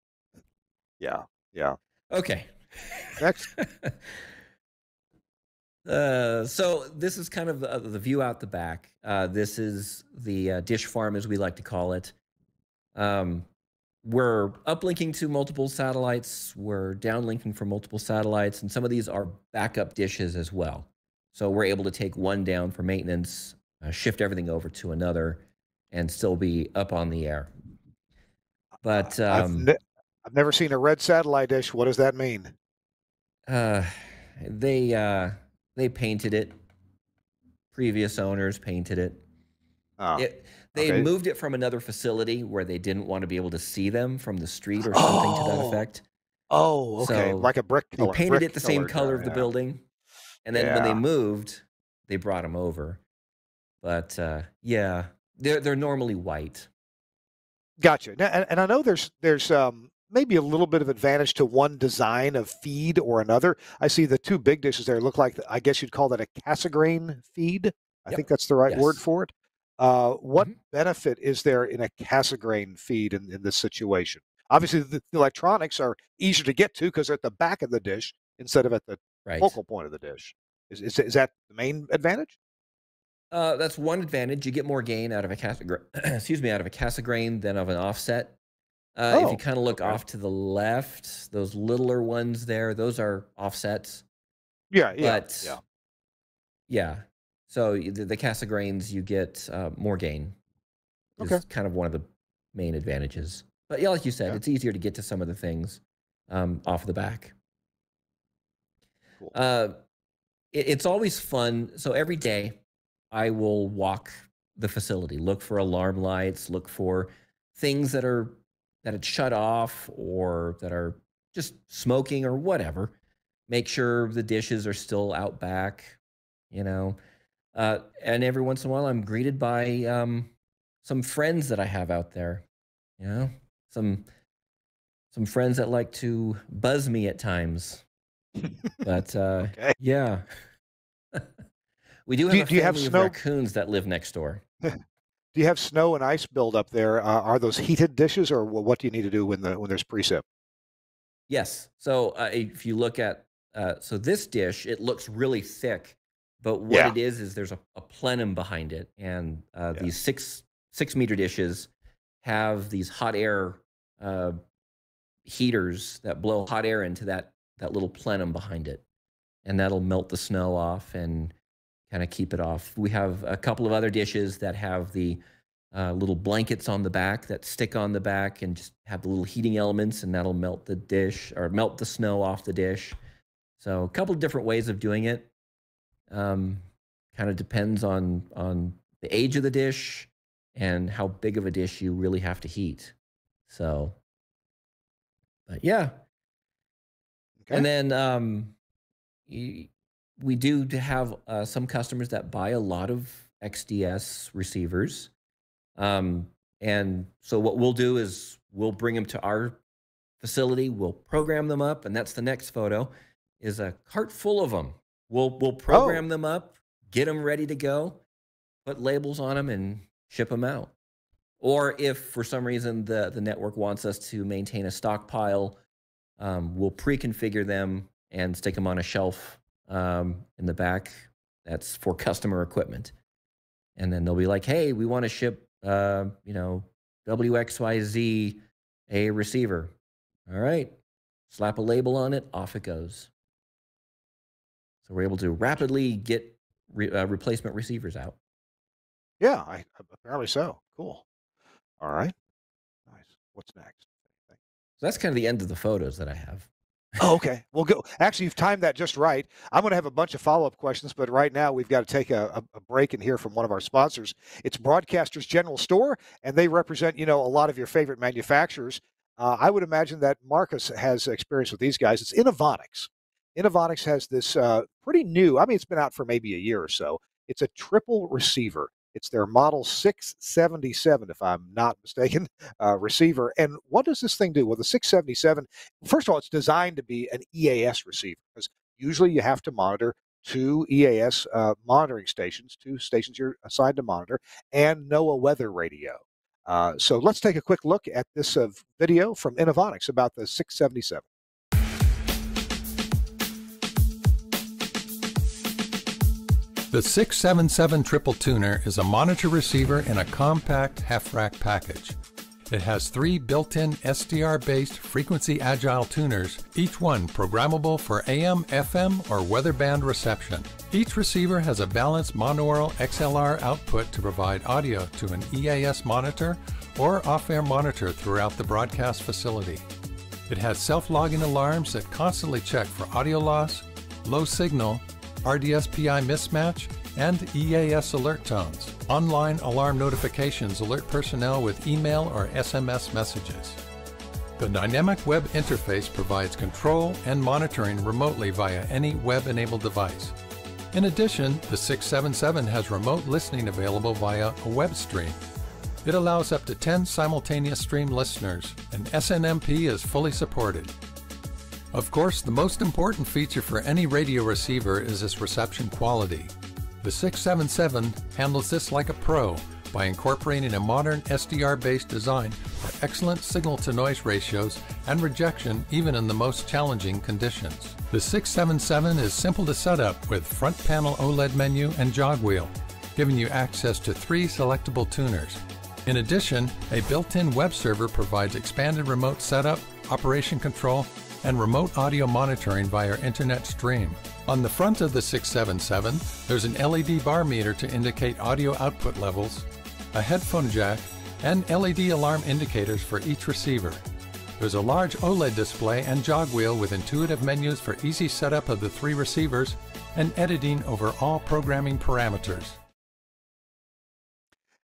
Yeah. Yeah. Okay. Next. uh, so this is kind of uh, the view out the back. Uh, this is the uh, dish farm, as we like to call it. Um, we're uplinking to multiple satellites. We're downlinking from multiple satellites. And some of these are backup dishes as well. So we're able to take one down for maintenance, uh, shift everything over to another, and still be up on the air. But... Um, I've never seen a red satellite dish. What does that mean? Uh, they uh, they painted it. Previous owners painted it. Oh, it they okay. moved it from another facility where they didn't want to be able to see them from the street or something oh. to that effect. Oh, okay. So like a brick color. They painted brick it the same color of the yeah. building. And then yeah. when they moved, they brought them over. But uh, yeah, they're, they're normally white. Gotcha. Now, and, and I know there's, there's – um. maybe a little bit of advantage to one design of feed or another. I see the two big dishes there look like, I guess you'd call that a Cassegrain feed. I yep. think that's the right yes. word for it. Uh, what mm-hmm. benefit is there in a Cassegrain feed in, in this situation? Obviously, the electronics are easier to get to because they're at the back of the dish instead of at the right. focal point of the dish. Is, is, is that the main advantage? Uh, that's one advantage. You get more gain out of a Cassegrain, excuse me, out of a Cassegrain than of an offset. Uh, oh, if you kind of look okay. off to the left, those littler ones there, those are offsets. Yeah, yeah, but, yeah. yeah. So the, the Cassegrains, you get uh, more gain. It's okay. kind of one of the main advantages. But yeah, like you said, yeah. it's easier to get to some of the things um, off the back. Cool. Uh, it, it's always fun. So every day I will walk the facility, look for alarm lights, look for things that are that had shut off or that are just smoking or whatever. Make sure the dishes are still out back, you know. Uh, and every once in a while, I'm greeted by um, some friends that I have out there, you know, some some friends that like to buzz me at times. But uh, okay. yeah, we do have do, a family do you have of snow? raccoons that live next door. Do you have snow and ice build up there? Uh, are those heated dishes, or what do you need to do when the when there's precip? Yes. So uh, if you look at uh, so this dish, it looks really thick, but what yeah. it is is there's a, a plenum behind it, and uh, yeah. these six six meter dishes have these hot air uh, heaters that blow hot air into that that little plenum behind it, and that'll melt the snow off and kind of keep it off. We have a couple of other dishes that have the uh, little blankets on the back that stick on the back and just have the little heating elements, and that'll melt the dish or melt the snow off the dish. So a couple of different ways of doing it. Um, kind of depends on, on the age of the dish and how big of a dish you really have to heat. So, but yeah. Okay. And then um, you, we do have uh, some customers that buy a lot of X D S receivers. Um, and so what we'll do is we'll bring them to our facility. We'll program them up. And that's the next photo, is a cart full of them. We'll, we'll program oh. them up, get them ready to go, put labels on them, and ship them out. Or if for some reason the, the network wants us to maintain a stockpile, um, we'll pre-configure them and stick them on a shelf um in the back that's for customer equipment, and then they'll be like, hey, we want to ship uh you know W X Y Z a receiver. All right, slap a label on it, off it goes. So we're able to rapidly get re uh, replacement receivers out. Yeah, I apparently so. Cool. All right, nice. What's next? So that's kind of the end of the photos that I have. Oh, okay. We'll go. Actually, you've timed that just right. I'm going to have a bunch of follow-up questions, but right now we've got to take a, a break and hear from one of our sponsors. It's Broadcasters General Store, and they represent, you know, a lot of your favorite manufacturers. Uh, I would imagine that Marcus has experience with these guys. It's Innovonics. Innovonics has this uh, pretty new, I mean, it's been out for maybe a year or so. It's a triple receiver. It's their Model six seventy-seven, if I'm not mistaken, uh, receiver. And what does this thing do? Well, the six seventy-seven, first of all, it's designed to be an E A S receiver, because usually you have to monitor two E A S uh, monitoring stations, two stations you're assigned to monitor, and NOAA weather radio. Uh, so let's take a quick look at this uh, video from Innovonics about the six seventy-seven. The six seventy-seven Triple Tuner is a monitor receiver in a compact half-rack package. It has three built-in S D R-based frequency-agile tuners, each one programmable for A M, F M, or weather band reception. Each receiver has a balanced monaural X L R output to provide audio to an E A S monitor or off-air monitor throughout the broadcast facility. It has self-logging alarms that constantly check for audio loss, low signal, R D S P I mismatch, and E A S alert tones. Online alarm notifications alert personnel with email or S M S messages. The dynamic web interface provides control and monitoring remotely via any web-enabled device. In addition, the six seventy-seven has remote listening available via a web stream. It allows up to ten simultaneous stream listeners, and S N M P is fully supported. Of course, the most important feature for any radio receiver is its reception quality. The six seventy-seven handles this like a pro by incorporating a modern S D R-based design for excellent signal-to-noise ratios and rejection even in the most challenging conditions. The six seventy-seven is simple to set up with front panel OLED menu and jog wheel, giving you access to three selectable tuners. In addition, a built-in web server provides expanded remote setup, operation control, and remote audio monitoring via internet stream. On the front of the six seventy-seven, there's an L E D bar meter to indicate audio output levels, a headphone jack, and L E D alarm indicators for each receiver. There's a large OLED display and jog wheel with intuitive menus for easy setup of the three receivers and editing over all programming parameters.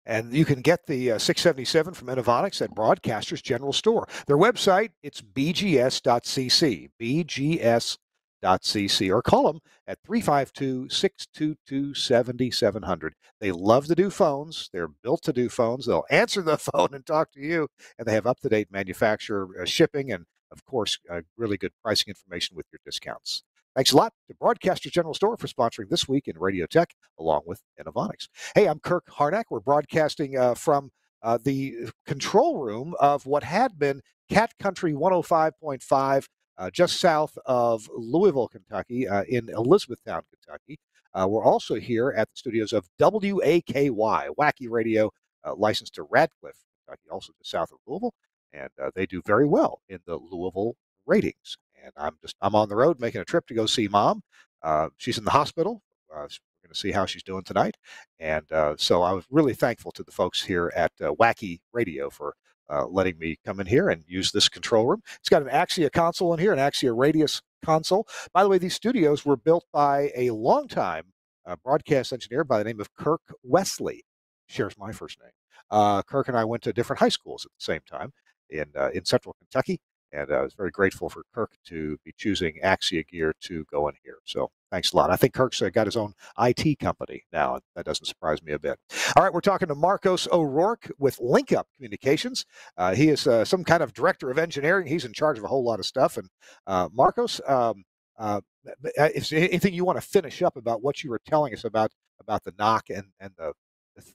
And you can get the uh, six seventy-seven from Innovonics at Broadcaster's General Store. Their website, it's b g s dot c c, b g s dot c c, or call them at three five two, six two two, seven seven zero zero. They love to do phones. They're built to do phones. They'll answer the phone and talk to you, and they have up-to-date manufacturer uh, shipping and, of course, uh, really good pricing information with your discounts. Thanks a lot to Broadcaster's General Store for sponsoring This Week in Radio Tech, along with Innovonics. Hey, I'm Kirk Harnack. We're broadcasting uh, from uh, the control room of what had been Cat Country one oh five point five, uh, just south of Louisville, Kentucky, uh, in Elizabethtown, Kentucky. Uh, we're also here at the studios of W A K Y, W A K Y Radio, uh, licensed to Radcliffe, Kentucky, also just south of Louisville. And uh, they do very well in the Louisville ratings. And I'm just, I'm on the road making a trip to go see Mom. Uh, she's in the hospital. Uh, we're going to see how she's doing tonight. And uh, so I was really thankful to the folks here at uh, W A K Y Radio for uh, letting me come in here and use this control room. It's got an Axia console in here, an Axia Radius console. By the way, these studios were built by a longtime uh, broadcast engineer by the name of Kirk Wesley. Shares my first name. Uh, Kirk and I went to different high schools at the same time in, uh, in central Kentucky. And I was very grateful for Kirk to be choosing Axia gear to go in here. So thanks a lot. I think Kirk's got his own I T company now. And that doesn't surprise me a bit. All right, we're talking to Marcos O'Rourke with LinkUp Communications. Uh, he is uh, some kind of director of engineering. He's in charge of a whole lot of stuff. And uh, Marcos, um, uh, if anything you want to finish up about what you were telling us about about the knock and and the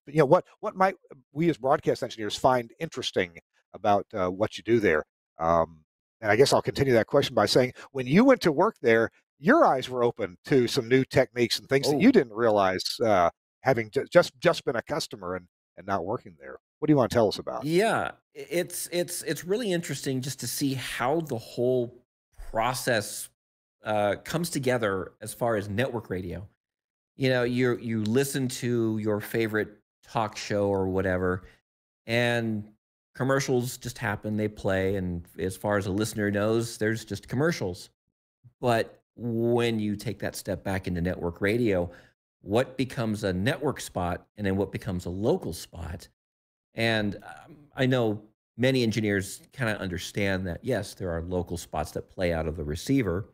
you know what what might we as broadcast engineers find interesting about uh, what you do there. Um, And I guess I'll continue that question by saying, when you went to work there, your eyes were open to some new techniques and things oh. that you didn't realize, uh, having just just been a customer and and not working there. What do you want to tell us about? Yeah, it's it's it's really interesting just to see how the whole process uh, comes together as far as network radio. You know, you you listen to your favorite talk show or whatever, and commercials just happen, they play, and as far as a listener knows, there's just commercials. But when you take that step back into network radio, what becomes a network spot and then what becomes a local spot? And um, I know many engineers kind of understand that, yes, there are local spots that play out of the receiver,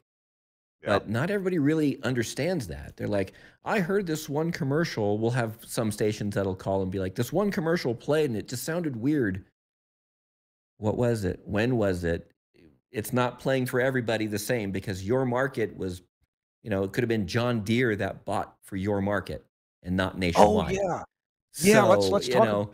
yeah. but not everybody really understands that. They're like, I heard this one commercial. We'll have some stations that'll call and be like, this one commercial played and it just sounded weird. What was it? When was it? It's not playing for everybody the same because your market was, you know, it could have been John Deere that bought for your market and not nationwide. Oh, yeah. Yeah, so, let's, let's talk. Know,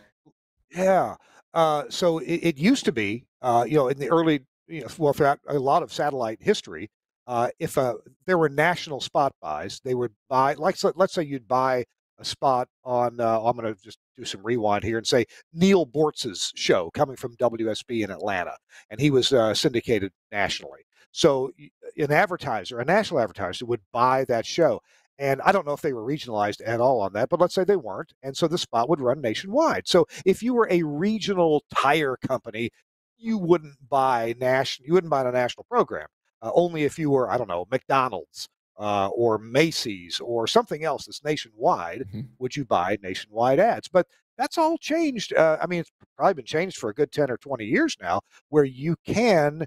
yeah. Uh, so it, it used to be, uh, you know, in the early, you know, well, throughout a lot of satellite history, uh, if uh, there were national spot buys, they would buy, like, let's say you'd buy a spot on, uh, I'm going to just do some rewind here and say Neil Bortz's show coming from W S B in Atlanta, and he was uh, syndicated nationally. So an advertiser, a national advertiser, would buy that show. And I don't know if they were regionalized at all on that, but let's say they weren't. And so the spot would run nationwide. So if you were a regional tire company, you wouldn't buy national, you wouldn't buy a national program. Uh, only if you were, I don't know, McDonald's, Uh, or Macy's or something else that's nationwide, mm-hmm. would you buy nationwide ads? But that's all changed. Uh, I mean, it's probably been changed for a good ten or twenty years now, where you can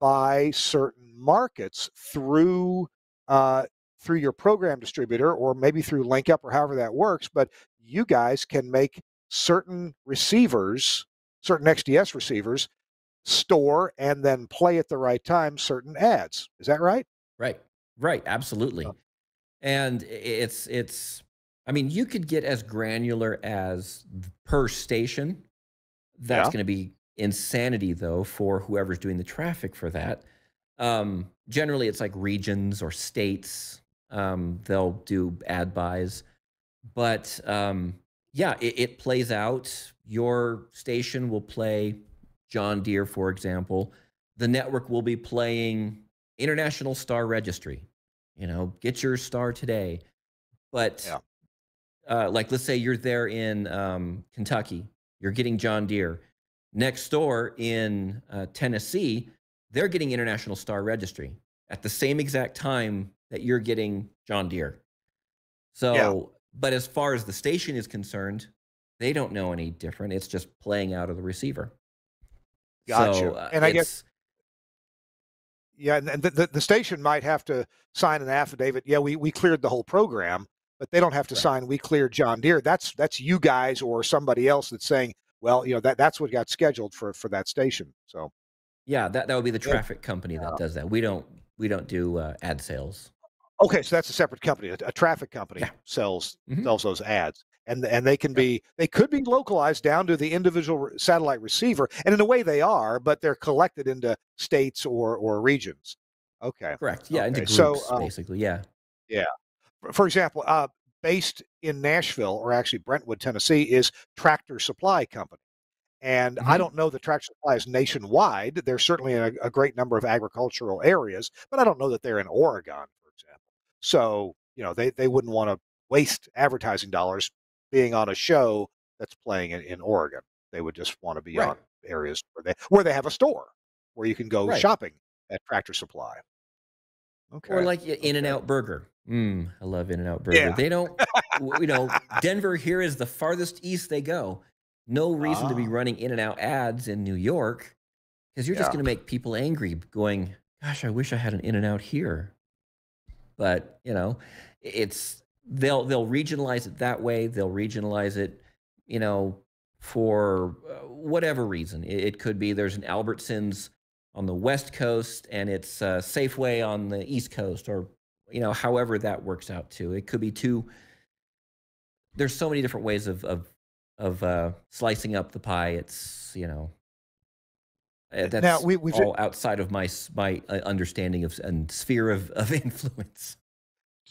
buy certain markets through uh, through your program distributor or maybe through LinkUp or however that works. But you guys can make certain receivers, certain X D S receivers, store and then play at the right time certain ads. Is that right? Right, right, absolutely. Oh. And it's, it's, I mean, you could get as granular as per station. That's yeah. going to be insanity, though, for whoever's doing the traffic for that. Um, generally, it's like regions or states. Um, they'll do ad buys. But, um, yeah, it, it plays out. Your station will play John Deere, for example. The network will be playing International Star Registry. You know, get your star today. But, yeah. uh, like, let's say you're there in um, Kentucky. You're getting John Deere. Next door in uh, Tennessee, they're getting International Star Registry at the same exact time that you're getting John Deere. So, yeah. but as far as the station is concerned, they don't know any different. It's just playing out of the receiver. Gotcha. So, uh, and I guess... Yeah, and the, the, the station might have to sign an affidavit. Yeah, we, we cleared the whole program, but they don't have to right. sign, we cleared John Deere. That's that's you guys or somebody else that's saying, well, you know, that, that's what got scheduled for, for that station. So, yeah, that, that would be the traffic yeah. company that does that. We don't we don't do uh, ad sales. Okay, so that's a separate company. A, a traffic company yeah. sells mm-hmm. sells those ads, and and they can yeah. be they could be localized down to the individual satellite receiver, and in a way they are, but they're collected into states or or regions. Okay, correct. Yeah, okay. into groups, so uh, basically, yeah, yeah. For example, uh, based in Nashville, or actually Brentwood, Tennessee, is Tractor Supply Company. And mm-hmm. I don't know that Tractor Supply is nationwide. They're certainly in a, a great number of agricultural areas, but I don't know that they're in Oregon, for example. So, you know, they, they wouldn't want to waste advertising dollars being on a show that's playing in, in Oregon. They would just want to be right. on areas where they, where they have a store, where you can go right. shopping at Tractor Supply. Okay. Or like In-N-Out Burger. Mm, I love In-N-Out Burger. Yeah. They don't, you know, Denver here is the farthest east they go. No reason ah. to be running In-N-Out ads in New York, because you're yeah. just going to make people angry going, gosh, I wish I had an In-N-Out here. But, you know, it's, they'll, they'll regionalize it that way. They'll regionalize it, you know, for whatever reason. It, it could be there's an Albertsons on the West Coast and it's uh, Safeway on the East Coast, or, you know, however that works out too. It could be two. There's so many different ways of, of, of uh, slicing up the pie. It's, you know, that's now, we, we've all just, outside of my, my understanding of and sphere of, of influence.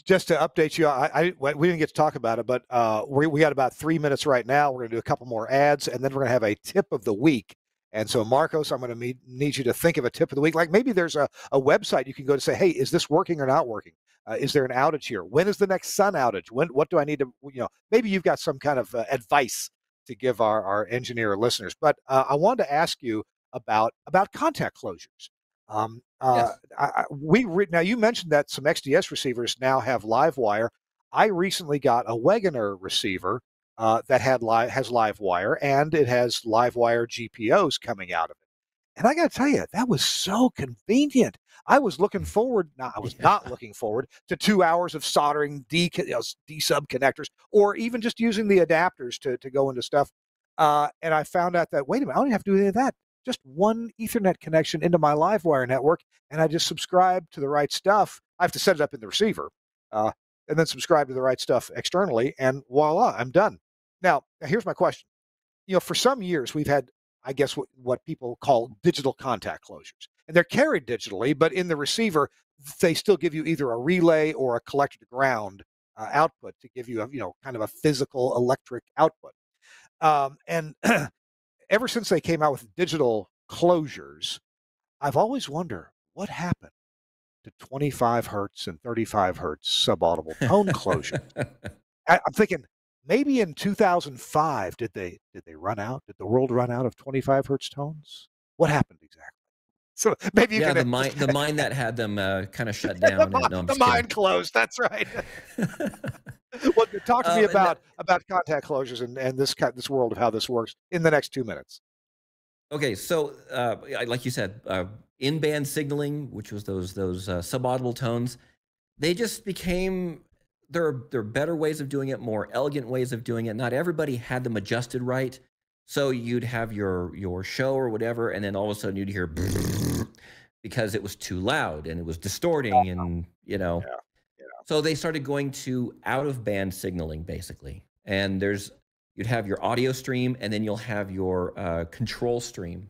Just to update you, I, I we didn't get to talk about it, but uh, we, we got about three minutes right now. We're going to do a couple more ads, and then we're going to have a tip of the week. And so, Marcos, I'm going to need, need you to think of a tip of the week. Like maybe there's a, a website you can go to say, hey, is this working or not working? Uh, is there an outage here? When is the next sun outage? When? What do I need to, you know, maybe you've got some kind of uh, advice to give our, our engineer listeners. But uh, I wanted to ask you about, about contact closures. Um, uh, yes. I, I, we re Now, you mentioned that some X D S receivers now have live wire. I recently got a Wegener receiver Uh, that had li has live wire, and it has live wire G P Os coming out of it. And I got to tell you, that was so convenient. I was looking forward, no, I was yeah. not looking forward to two hours of soldering D, you know, D sub connectors, or even just using the adapters to, to go into stuff. Uh, and I found out that, wait a minute, I don't have to do any of that. Just one Ethernet connection into my live wire network, and I just subscribe to the right stuff. I have to set it up in the receiver, uh, and then subscribe to the right stuff externally, and voila, I'm done. Now, here's my question. You know, for some years, we've had, I guess, what, what people call digital contact closures. And they're carried digitally, but in the receiver, they still give you either a relay or a collector to ground uh, output to give you, a, you know, kind of a physical electric output. Um, and ever since they came out with digital closures, I've always wondered what happened to twenty-five hertz and thirty-five hertz subaudible tone closure. I, I'm thinking, maybe in two thousand five, did they did they run out? Did the world run out of twenty-five hertz tones? What happened exactly? So maybe you yeah, can the mine the mine that had them uh, kind of shut down. the and, no, the mine kidding. closed. That's right. Well, talk to um, me about that, about contact closures and and this this world of how this works in the next two minutes. Okay, so uh, like you said, uh, in-band signaling, which was those those uh, subaudible tones, they just became there are, there are better ways of doing it, more elegant ways of doing it. Not everybody had them adjusted right. So you'd have your, your show or whatever, and then all of a sudden you'd hear because it was too loud and it was distorting and, you know. Yeah. Yeah. So they started going to out-of-band signaling, basically. And there's, you'd have your audio stream, and then you'll have your uh, control stream.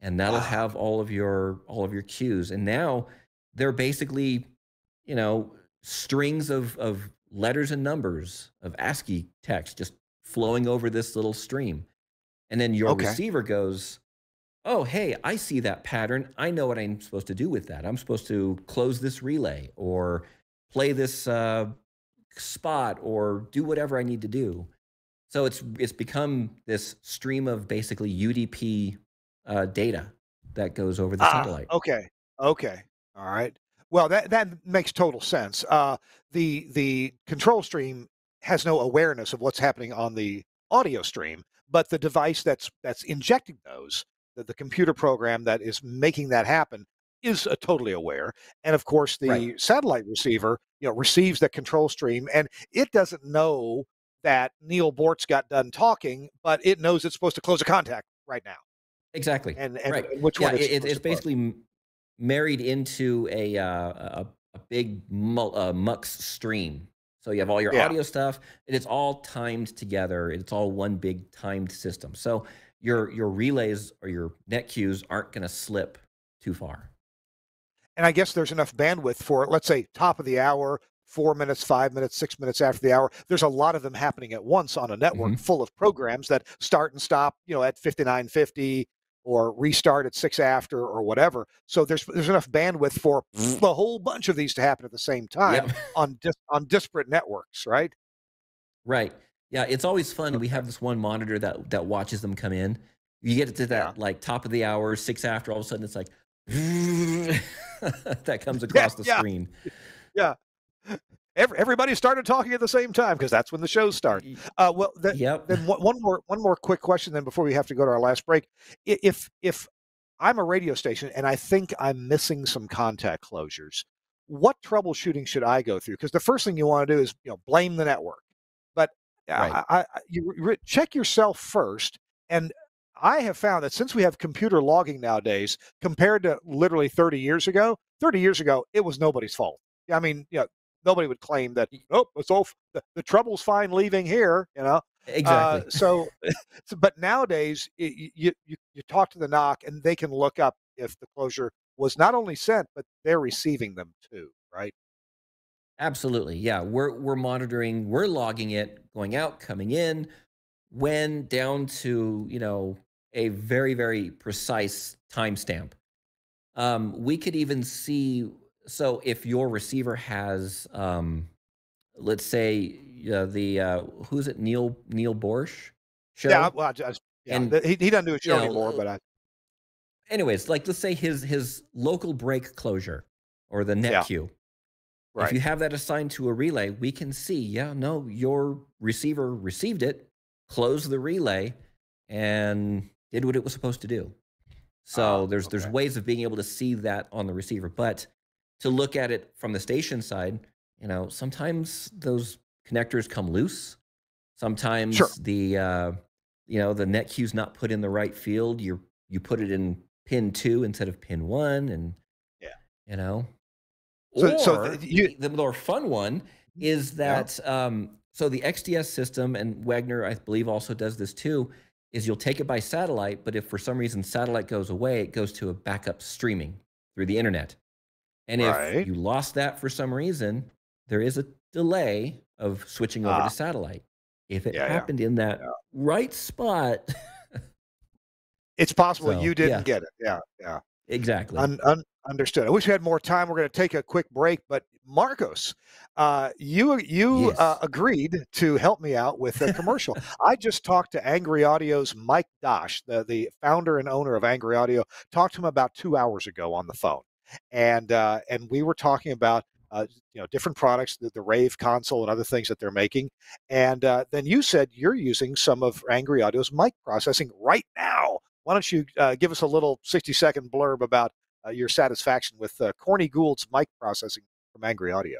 And that'll wow. have all of your all of your cues. And now they're basically, you know, strings of, of letters and numbers of ASCII text just flowing over this little stream. And then your okay. receiver goes, oh, hey, I see that pattern. I know what I'm supposed to do with that. I'm supposed to close this relay or play this uh, spot or do whatever I need to do. So it's, it's become this stream of basically U D P uh, data that goes over the ah, satellite. Okay. Okay. All right. Well, that, that makes total sense. Uh, the, the control stream has no awareness of what's happening on the audio stream. But the device that's that's injecting those, the, the computer program that is making that happen, is uh, totally aware. And of course, the right. satellite receiver, you know, receives that control stream, and it doesn't know that Neil Bortz got done talking, but it knows it's supposed to close a contact right now. Exactly. And, and right. which yeah, one? It's, it, it's basically close. Married into a uh, a, a big mul uh, mux stream. So you have all your yeah. audio stuff, and it's all timed together. It's all one big timed system. So your your relays or your net cues aren't going to slip too far. And I guess there's enough bandwidth for, let's say, top of the hour, four minutes, five minutes, six minutes after the hour. There's a lot of them happening at once on a network mm-hmm. full of programs that start and stop, you know, at fifty-nine fifty or restart at six after or whatever. So there's there's enough bandwidth for the whole bunch of these to happen at the same time yep. on dis on disparate networks, right? Right. Yeah, it's always fun. We have this one monitor that that watches them come in. You get to that yeah. like top of the hour, six after, all of a sudden it's like that comes across yeah, the yeah. screen. Yeah. Every, everybody started talking at the same time because that's when the shows start. Uh, well, the, yep. then one more one more quick question then before we have to go to our last break. If if I'm a radio station and I think I'm missing some contact closures, what troubleshooting should I go through? Because the first thing you want to do is you know blame the network, but right. I, I, you check yourself first. And I have found that since we have computer logging nowadays, compared to literally thirty years ago, thirty years ago it was nobody's fault. I mean, you know. Nobody would claim that, oh, it's all, the, the trouble's fine leaving here, you know? Exactly. Uh, so, so, but nowadays, it, you, you, you talk to the N O C, and they can look up if the closure was not only sent, but they're receiving them too, right? Absolutely, yeah. We're, we're monitoring, we're logging it, going out, coming in, when down to, you know, a very, very precise timestamp. Um, we could even see... So if your receiver has, um, let's say, uh, the, uh, who's it, Neil Neil Borsch show? Yeah, well, I just, yeah. And, he, he doesn't do a show you know, anymore, but I... Anyways, like let's say his, his local break closure or the net yeah. queue. Right. If you have that assigned to a relay, we can see, yeah, no, your receiver received it, closed the relay, and did what it was supposed to do. So uh, there's okay. there's ways of being able to see that on the receiver, but... to look at it from the station side, you know, sometimes those connectors come loose. Sometimes sure. the, uh, you know, the net cue's not put in the right field. You you put it in pin two instead of pin one, and yeah, you know. So, or so the, you, the more fun one is that yeah. um, so the X D S system, and Wegener, I believe, also does this too. Is you'll take it by satellite, but if for some reason satellite goes away, it goes to a backup streaming through the internet. And if right. you lost that for some reason, there is a delay of switching over ah. to satellite. If it yeah, happened yeah. in that yeah. right spot. It's possible so, you didn't yeah. get it. Yeah, yeah. Exactly. Un un understood. I wish we had more time. We're going to take a quick break. But Marcos, uh, you, you yes. uh, agreed to help me out with a commercial. I just talked to Angry Audio's Mike Dosh, the, the founder and owner of Angry Audio. Talked to him about two hours ago on the phone. And uh, and we were talking about uh, you know different products, the, the Rave console and other things that they're making. And uh, then you said you're using some of Angry Audio's mic processing right now. Why don't you uh, give us a little sixty second blurb about uh, your satisfaction with uh, Corny Gould's mic processing from Angry Audio?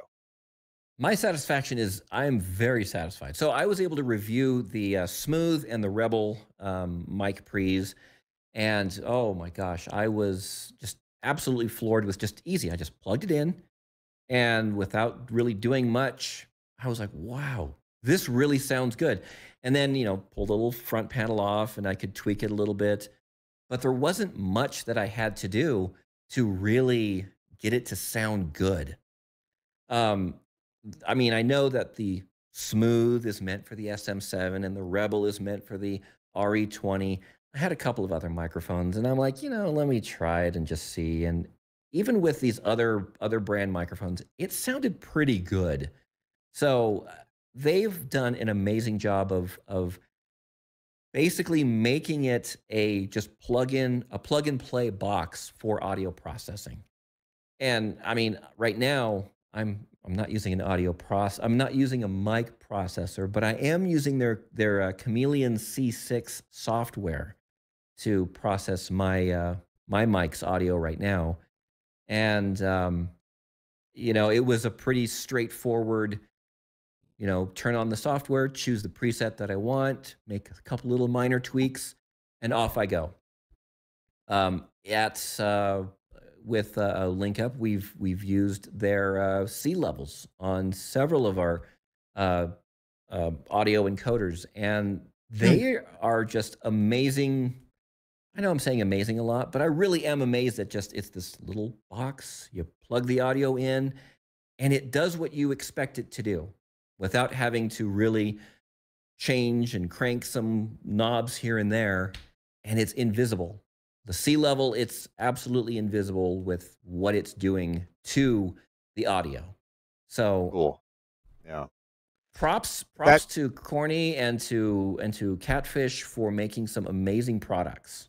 My satisfaction is I am very satisfied. So I was able to review the uh, Smooth and the Rebel um, mic pre's, and oh my gosh, I was just absolutely floored. It was just easy. I just plugged it in, and without really doing much, I was like, wow, this really sounds good. And then, you know, pulled a little front panel off, and I could tweak it a little bit, but there wasn't much that I had to do to really get it to sound good. Um, I mean, I know that the Smooth is meant for the S M seven and the Rebel is meant for the R E twenty. I had a couple of other microphones, and I'm like, you know, let me try it and just see. And even with these other, other brand microphones, it sounded pretty good. So they've done an amazing job of, of basically making it a just plug-in, a plug-and-play box for audio processing. And I mean, right now, I'm I'm not using an audio process. I'm not using a mic processor, but I am using their their uh, Chameleon C six software to process my uh, my mic's audio right now. And um, you know, it was a pretty straightforward, you know, turn on the software, choose the preset that I want, make a couple little minor tweaks, and off I go. Um, at uh, With uh, LinkUp, we've we've used their uh, C levels on several of our uh, uh, audio encoders, and they are just amazing. I know I'm saying amazing a lot, but I really am amazed at just it's this little box. You plug the audio in, and it does what you expect it to do, without having to really change and crank some knobs here and there, and it's invisible. The C level, it's absolutely invisible with what it's doing to the audio. So cool. Yeah. Props, props that, to Corny and to and to Catfish for making some amazing products.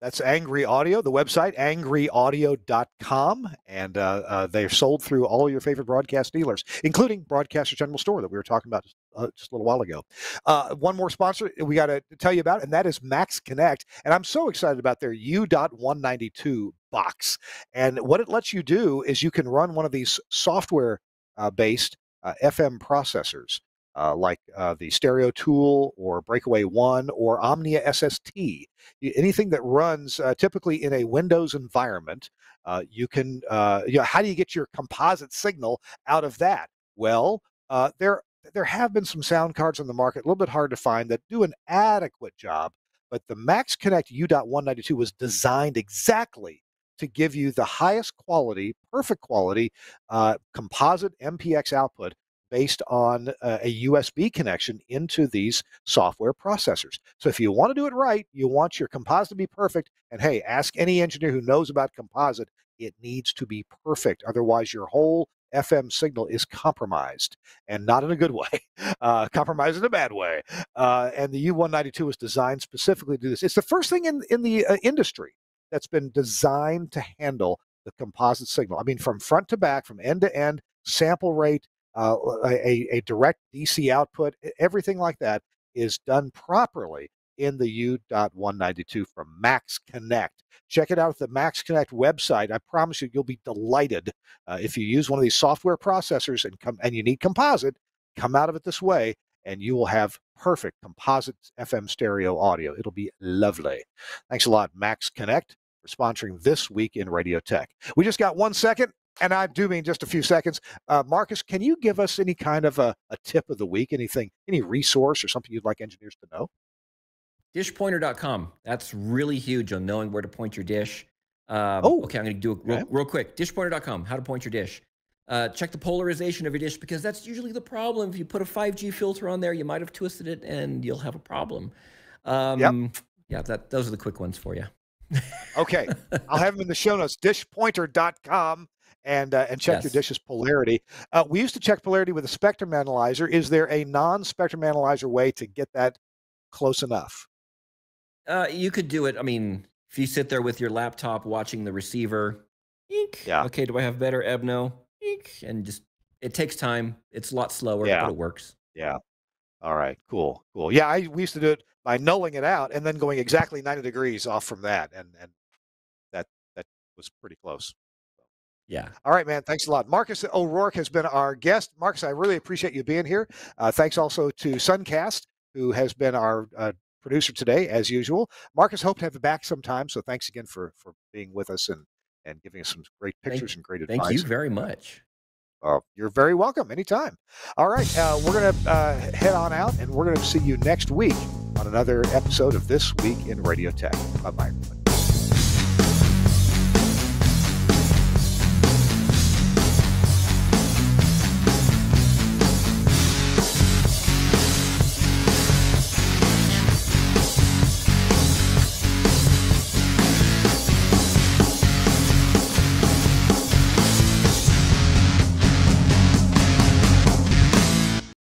That's Angry Audio, the website, angry audio dot com. And uh, uh, they're sold through all your favorite broadcast dealers, including Broadcaster General Store that we were talking about uh, just a little while ago. Uh, one more sponsor we got to tell you about, and that is MaxConnect. And I'm so excited about their U one ninety-two box. And what it lets you do is you can run one of these software-based uh, uh, F M processors, Uh, like uh, the Stereo Tool or Breakaway One or Omnia S S T. Anything that runs uh, typically in a Windows environment, uh, you can, uh, you know, how do you get your composite signal out of that? Well, uh, there, there have been some sound cards on the market, a little bit hard to find, that do an adequate job, but the MaxConnect U one ninety-two was designed exactly to give you the highest quality, perfect quality, uh, composite M P X output based on uh, a U S B connection into these software processors. So if you want to do it right, you want your composite to be perfect. And hey, ask any engineer who knows about composite, it needs to be perfect. Otherwise, your whole F M signal is compromised, and not in a good way, uh, compromised in a bad way. Uh, and the U one ninety-two was designed specifically to do this. It's the first thing in, in the uh, industry that's been designed to handle the composite signal. I mean, from front to back, from end to end, sample rate, Uh, a, a direct D C output, everything like that is done properly in the U one ninety-two from MaxConnect. Check it out at the MaxConnect website. I promise you, you'll be delighted. Uh, if you use one of these software processors and, come, and you need composite, come out of it this way, and you will have perfect composite F M stereo audio. It'll be lovely. Thanks a lot, MaxConnect, for sponsoring This Week in Radio Tech. We just got one second. And I do mean just a few seconds. Uh, Marcus, can you give us any kind of a, a tip of the week, anything, any resource or something you'd like engineers to know? dish pointer dot com. That's really huge on knowing where to point your dish. Um, oh, okay. I'm going to do it real, okay. real quick. dish pointer dot com, how to point your dish. Uh, check the polarization of your dish, because that's usually the problem. If you put a five G filter on there, you might have twisted it and you'll have a problem. Um, yep. Yeah, that, those are the quick ones for you. Okay. I'll have them in the show notes, dish pointer dot com. And, uh, and check yes. your dish's polarity. Uh, we used to check polarity with a spectrum analyzer. Is there a non-spectrum analyzer way to get that close enough? Uh, you could do it. I mean, if you sit there with your laptop watching the receiver, eek, yeah. okay, do I have better E B N O? Eek, and just, it takes time. It's a lot slower, yeah. but it works. Yeah. All right, cool, cool. Yeah, I, we used to do it by nulling it out and then going exactly ninety degrees off from that, and, and that, that was pretty close. Yeah. All right, man. Thanks a lot. Marcos O'Rourke has been our guest. Marcos, I really appreciate you being here. Uh, thanks also to Suncast, who has been our uh, producer today, as usual. Marcos, hope to have you back sometime. So thanks again for for being with us and and giving us some great pictures thank, and great advice. Thank you very much. Uh, you're very welcome. Anytime. All right. Uh, we're going to uh, head on out, and we're going to see you next week on another episode of This Week in Radio Tech. Bye-bye, everybody.